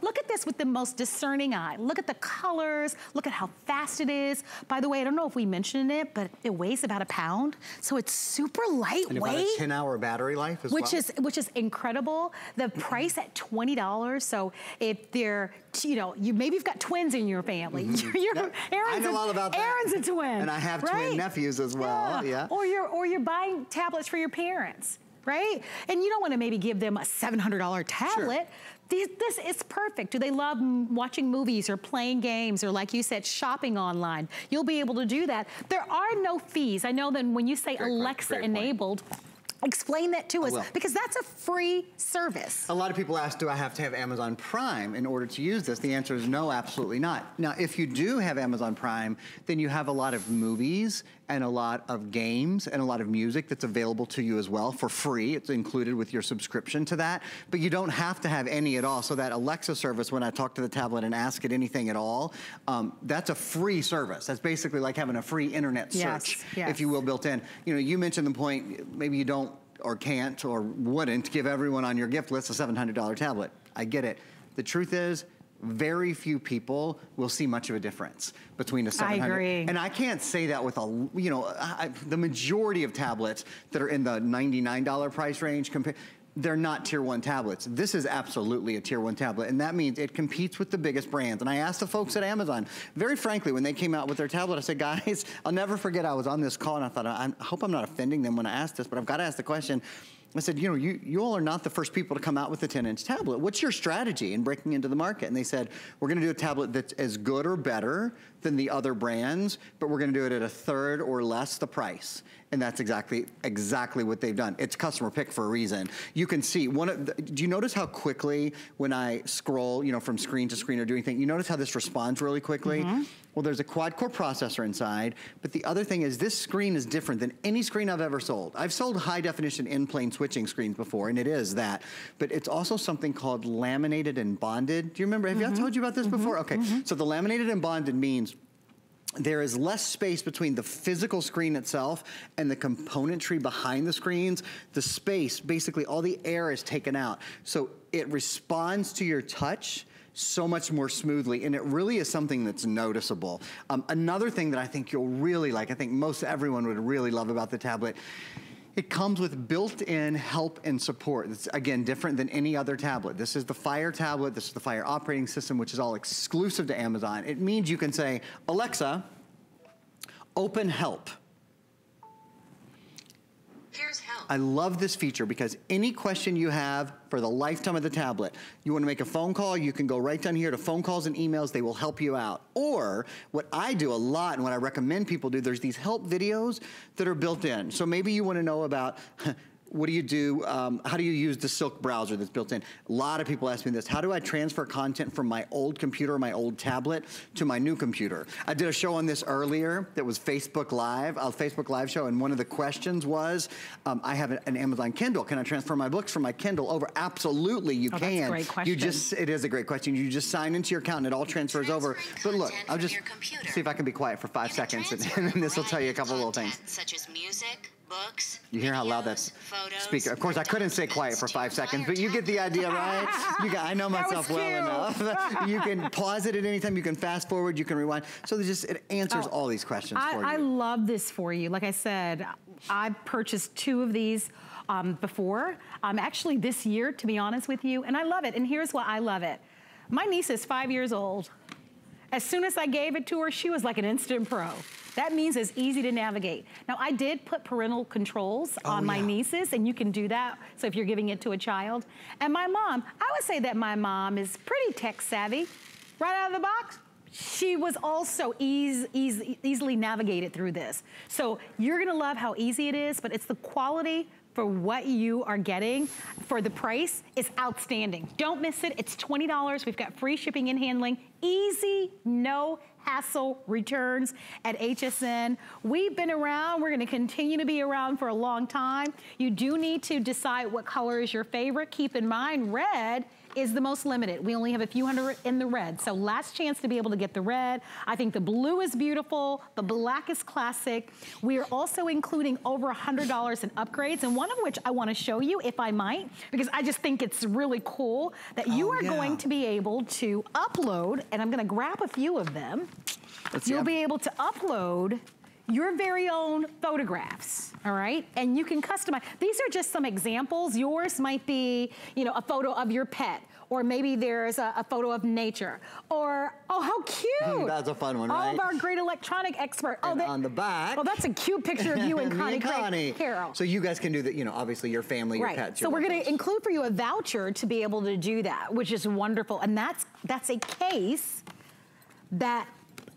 Look at this with the most discerning eye. Look at the colors. Look at how fast it is. By the way, I don't know if we mentioned it, but it weighs about 1 pound, so it's super lightweight. And about a 10-hour battery life as well. Which is incredible. The price at $20. So if they're, you know, maybe you've got twins in your family. Mm-hmm. I know all about that. Aaron's a twin, and I have twin nephews as well. Yeah. Or you're buying tablets for your parents, right? And you don't want to maybe give them a $700 tablet. Sure. This is perfect. Do they love watching movies or playing games, or like you said, shopping online? You'll be able to do that. There are no fees. I know that when you say Alexa enabled, explain that to us, because that's a free service. A lot of people ask, do I have to have Amazon Prime in order to use this? The answer is no, absolutely not. Now, if you do have Amazon Prime, then you have a lot of movies and a lot of games and a lot of music that's available to you as well for free. It's included with your subscription to that, but you don't have to have any at all. So that Alexa service, when I talk to the tablet and ask it anything at all, that's a free service. That's basically like having a free internet search, if you will, built in. You know, you mentioned the point, maybe you don't or can't or wouldn't give everyone on your gift list a $700 tablet. I get it. The truth is, very few people will see much of a difference between a 700. I agree. And I can't say that with a, you know, the majority of tablets that are in the $99 price range, they're not tier one tablets. This is absolutely a tier one tablet, and that means it competes with the biggest brands. And I asked the folks at Amazon, very frankly, when they came out with their tablet, I said, guys, I'll never forget, I was on this call and I thought, I hope I'm not offending them when I asked this, but I've got to ask the question. I said, you know, you all are not the first people to come out with a 10-inch tablet. What's your strategy in breaking into the market? And they said, we're gonna do a tablet that's as good or better than the other brands, but we're gonna do it at a third or less the price. And that's exactly what they've done. It's customer pick for a reason. You can see, do you notice how quickly when I scroll, you know, from screen to screen or do anything, you notice how this responds really quickly? Mm-hmm. Well, there's a quad-core processor inside, but the other thing is this screen is different than any screen I've ever sold. I've sold high-definition in-plane switching screens before, and it is that, but it's also something called laminated and bonded. Do you remember? Have y'all told you about this before? Okay, so the laminated and bonded means there is less space between the physical screen itself and the componentry behind the screens. The space, basically all the air is taken out. So it responds to your touch so much more smoothly, and it really is something that's noticeable. Another thing that I think you'll really like, I think most everyone would really love about the tablet, it comes with built-in help and support. It's, again, different than any other tablet. This is the Fire tablet, this is the Fire operating system, which is all exclusive to Amazon. It means you can say, Alexa, open help. Here's help. I love this feature because any question you have for the lifetime of the tablet, you wanna make a phone call, you can go right down here to phone calls and emails, they will help you out. Or, what I do a lot and what I recommend people do, there's these help videos that are built in. So maybe you wanna know about, what do you do, how do you use the Silk browser that's built in? A lot of people ask me this, how do I transfer content from my old computer, my old tablet, to my new computer? I did a show on this earlier that was Facebook Live, a Facebook Live show, and one of the questions was, I have an Amazon Kindle, can I transfer my books from my Kindle over? Absolutely, you can. That's a great question. It is a great question. You just sign into your account and it all transfers over. But look, I'll just see if I can be quiet for 5 seconds, and this will tell you a couple little things. Such as music, books, you hear videos, how loud that speaker. Of course, I couldn't stay quiet for 5 seconds, but you get the idea, right? I know myself well enough. You can pause it at any time. You can fast forward. You can rewind. So it answers all these questions for you. I love this for you. Like I said, I purchased 2 of these before, actually this year, to be honest with you, and I love it. And here's why I love it. My niece is 5 years old. As soon as I gave it to her, she was like an instant pro. That means it's easy to navigate. Now, I did put parental controls on my nieces, and you can do that, so if you're giving it to a child. And my mom, I would say that my mom is pretty tech savvy. Right out of the box, she was also easily navigated through this. So you're gonna love how easy it is, but it's the quality for what you are getting for the price is outstanding. Don't miss it, it's $20. We've got free shipping and handling, easy, no hassle returns at HSN. We've been around, we're gonna continue to be around for a long time. You do need to decide what color is your favorite. Keep in mind, red is the most limited. We only have a few hundred in the red, so last chance to be able to get the red. I think the blue is beautiful, the black is classic. We are also including over $100 in upgrades, and one of which I wanna show you, if I might, because I just think it's really cool that you are going to be able to upload, and I'm gonna grab a few of them. You'll be able to upload your very own photographs, all right? And you can customize. These are just some examples. Yours might be, you know, a photo of your pet, or maybe there's a photo of nature, or, oh, how cute. That's a fun one, right? All of our great electronic expert. Oh, on the back. Oh, that's a cute picture of you and Connie Carroll. So you guys can do that, you know, obviously your family, your pets. So we're gonna include for you a voucher to be able to do that, which is wonderful. And that's a case that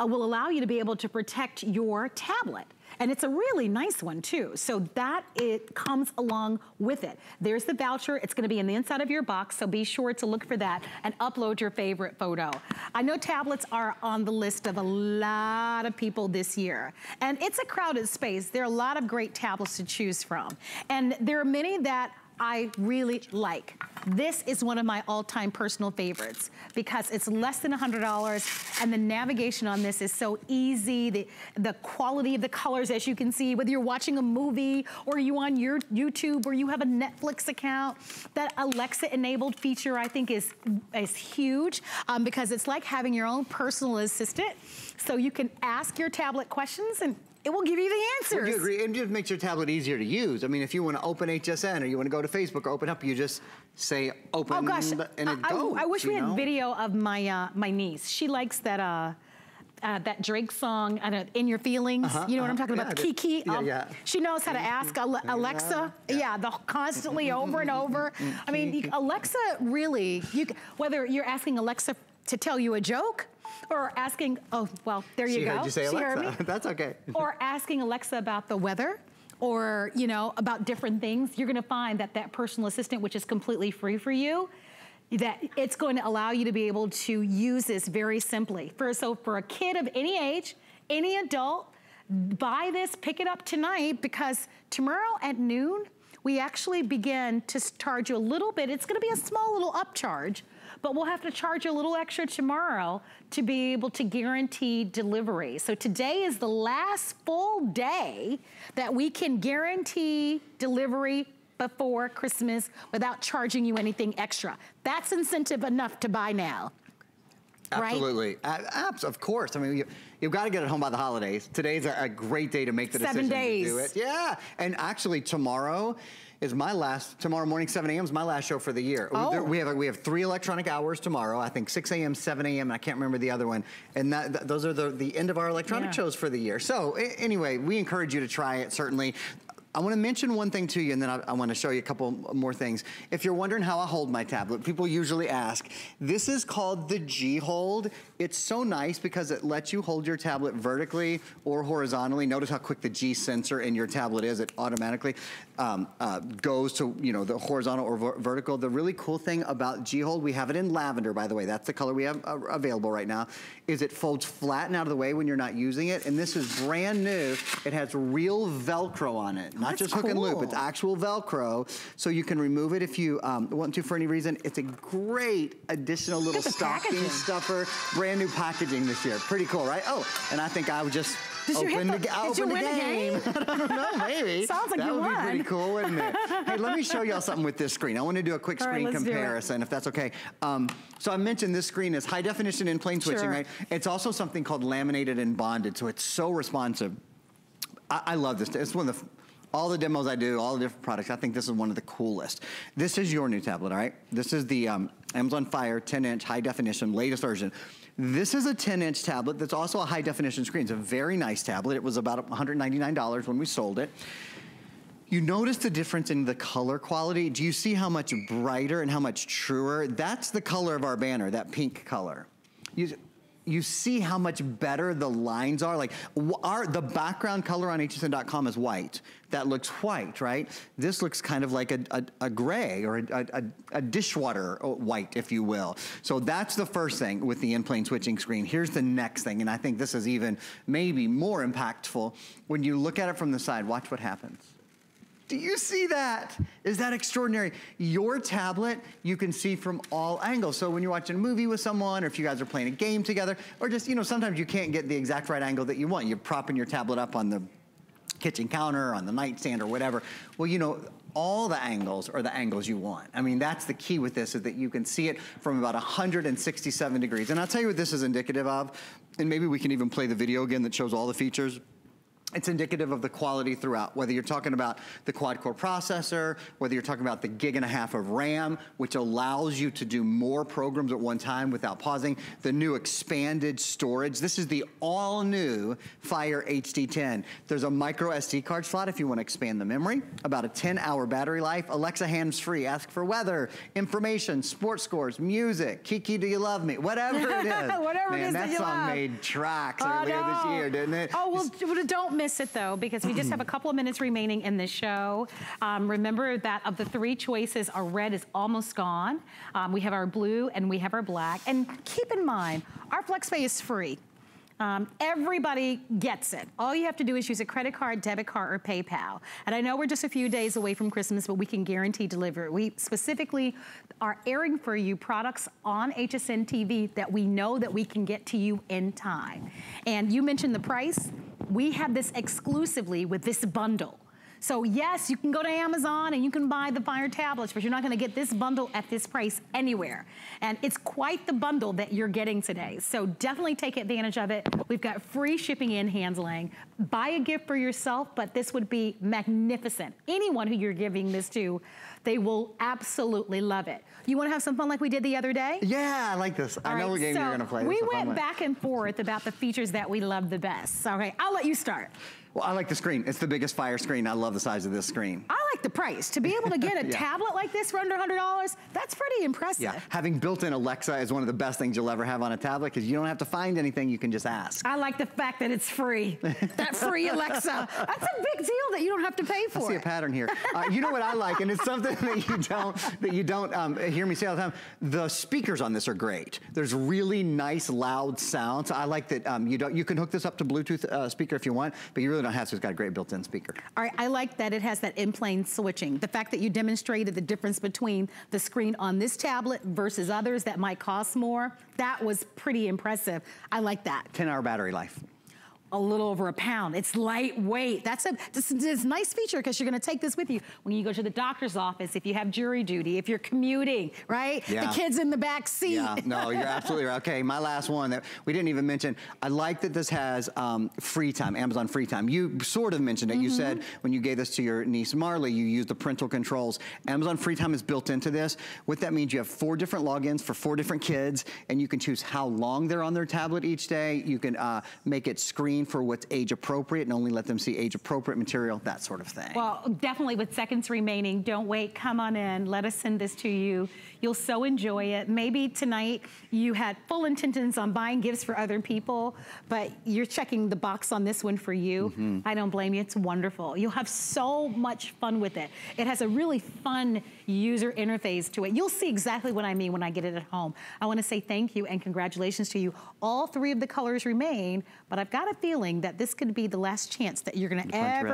will allow you to be able to protect your tablet. And it's a really nice one too. So that it comes along with it. There's the voucher, it's gonna be in the inside of your box, so be sure to look for that and upload your favorite photo. I know tablets are on the list of a lot of people this year. And it's a crowded space. There are a lot of great tablets to choose from. And there are many that I really like. This is one of my all-time personal favorites because it's less than $100 and the navigation on this is so easy. The quality of the colors, as you can see, whether you're watching a movie or you on your YouTube or you have a Netflix account, that Alexa-enabled feature I think is huge because it's like having your own personal assistant. So you can ask your tablet questions and it will give you the sensors. Would you agree? It just makes your tablet easier to use. I mean, if you want to open HSN or you want to go to Facebook or open up, you just say open. Oh gosh, and it goes, I wish we had video of my my niece. She likes that that Drake song, I don't know, In Your Feelings. You know what I'm talking about? The Kiki. She knows how to ask Alexa. The constantly over and over. I mean, Alexa really, whether you're asking Alexa to tell you a joke, or asking, oh, well, there you go. She heard you say Alexa. That's okay. Or asking Alexa about the weather, or, you know, about different things. You're gonna find that that personal assistant, which is completely free for you, that it's going to allow you to be able to use this very simply. So for a kid of any age, any adult, buy this, pick it up tonight, because tomorrow at noon, we actually begin to charge you a little bit. It's gonna be a small little upcharge, but we'll have to charge you a little extra tomorrow to be able to guarantee delivery. So today is the last full day that we can guarantee delivery before Christmas without charging you anything extra. That's incentive enough to buy now. Absolutely, right? Apps, of course. I mean, you've got to get it home by the holidays. Today's a great day to make the decision to do it. Yeah, and actually tomorrow is my last, tomorrow morning, 7 a.m. is my last show for the year. Oh. We have 3 electronic hours tomorrow. I think 6 a.m., 7 a.m., and I can't remember the other one. And those are the end of our electronic shows for the year. So anyway, we encourage you to try it, certainly. I want to mention one thing to you, and then I want to show you a couple more things. If you're wondering how I hold my tablet, people usually ask. This is called the G-hold. It's so nice because it lets you hold your tablet vertically or horizontally. Notice how quick the G sensor in your tablet is. It automatically goes to, you know, the horizontal or vertical. The really cool thing about G-hold, we have it in lavender, by the way. That's the color we have available right now, is it folds flat and out of the way when you're not using it. And this is brand new. It has real Velcro on it. Not just hook and loop, it's actual Velcro. So you can remove it if you want to for any reason. It's a great additional little stocking stuffer. Brand new packaging this year. Pretty cool, right? Oh, and I think I would just Did you win the game? I don't know, maybe. Sounds like you won. That would be pretty cool, wouldn't it? Hey, let me show y'all something with this screen. I want to do a quick screen comparison, if that's okay. So I mentioned this screen is high definition in plane switching, right? It's also something called laminated and bonded, so it's so responsive. I love this. It's one of the... All the demos I do, all the different products, I think this is one of the coolest. This is your new tablet, all right? This is the Amazon Fire 10-inch high definition, latest version. This is a 10-inch tablet that's also a high definition screen. It's a very nice tablet. It was about $199 when we sold it. You notice the difference in the color quality. Do you see how much brighter and how much truer? That's the color of our banner, that pink color. You see how much better the lines are? Like the background color on hsn.com is white. That looks white, right? This looks kind of like a gray or a dishwater white, if you will. So that's the first thing with the in-plane switching screen. Here's the next thing, and I think this is even maybe more impactful. When you look at it from the side, watch what happens. Do you see that? Is that extraordinary? Your tablet, you can see from all angles. So when you're watching a movie with someone, or if you guys are playing a game together, or just, you know, sometimes you can't get the exact right angle that you want. You're propping your tablet up on the kitchen counter, on the nightstand, or whatever. Well, you know, all the angles are the angles you want. I mean, that's the key with this, is that you can see it from about 167 degrees. And I'll tell you what this is indicative of, and maybe we can even play the video again that shows all the features. It's indicative of the quality throughout, whether you're talking about the quad-core processor, whether you're talking about the 1.5 gigs of RAM, which allows you to do more programs at one time without pausing, the new expanded storage. This is the all-new Fire HD10. There's a micro SD card slot if you want to expand the memory, about a 10-hour battery life, Alexa hands-free, ask for weather, information, sports scores, music, Kiki, do you love me? Whatever it is. Whatever it is that you love. Man, that song made tracks earlier this year, didn't it? Oh, well, don't miss it though, because we just have a couple of minutes remaining in this show. Remember that of the 3 choices, our red is almost gone. We have our blue and we have our black. And keep in mind, our FlexPay is free. Everybody gets it. All you have to do is use a credit card, debit card, or PayPal. And I know we're just a few days away from Christmas, but we can guarantee delivery. We specifically are airing for you products on HSN TV that we know that we can get to you in time. And you mentioned the price. We have this exclusively with this bundle. So yes, you can go to Amazon and you can buy the Fire tablets, but you're not gonna get this bundle at this price anywhere. And it's quite the bundle that you're getting today. So definitely take advantage of it. We've got free shipping and handling. Buy a gift for yourself, but this would be magnificent. Anyone who you're giving this to, they will absolutely love it. You wanna have some fun like we did the other day? Yeah, I like this. I know what game you're gonna play. We went back and forth about the features that we love the best. Okay, I'll let you start. Well, I like the screen. It's the biggest Fire screen. I love the size of this screen. I like the price. To be able to get a tablet like this for under $100, that's pretty impressive. Yeah, having built-in Alexa is one of the best things you'll ever have on a tablet because you don't have to find anything, you can just ask. I like the fact that it's free. That free Alexa. That's a big deal that you don't have to pay for. I see a pattern here. You know what I like, and it's something that you don't hear me say all the time. The speakers on this are great. There's really nice, loud sounds. I like that you can hook this up to Bluetooth speaker if you want, but you really don't have to. It's got a great built-in speaker. All right, I like that it has that in-plane switching. The fact that you demonstrated the difference between the screen on this tablet versus others that might cost more, that was pretty impressive. I like that. 10-hour battery life. A little over a pound. It's lightweight. That's a nice feature because you're going to take this with you when you go to the doctor's office, if you have jury duty, if you're commuting, right? Yeah. The kid's in the back seat. Yeah, no, you're absolutely right. Okay, my last one that we didn't even mention. I like that this has free time, Amazon free time. You sort of mentioned it. You said when you gave this to your niece Marley, you used the parental controls. Amazon free time is built into this. What that means, you have 4 different logins for 4 different kids, and you can choose how long they're on their tablet each day. You can make it screen for what's age appropriate and only let them see age appropriate material, that sort of thing. Well, definitely with seconds remaining, don't wait, come on in, let us send this to you. You'll so enjoy it. Maybe tonight you had full intentions on buying gifts for other people, but you're checking the box on this one for you. I don't blame you, it's wonderful. You'll have so much fun with it. It has a really fun user interface to it. You'll see exactly what I mean when I get it at home. I wanna say thank you and congratulations to you. All 3 of the colors remain, but I've got a feeling that this could be the last chance that you're going to ever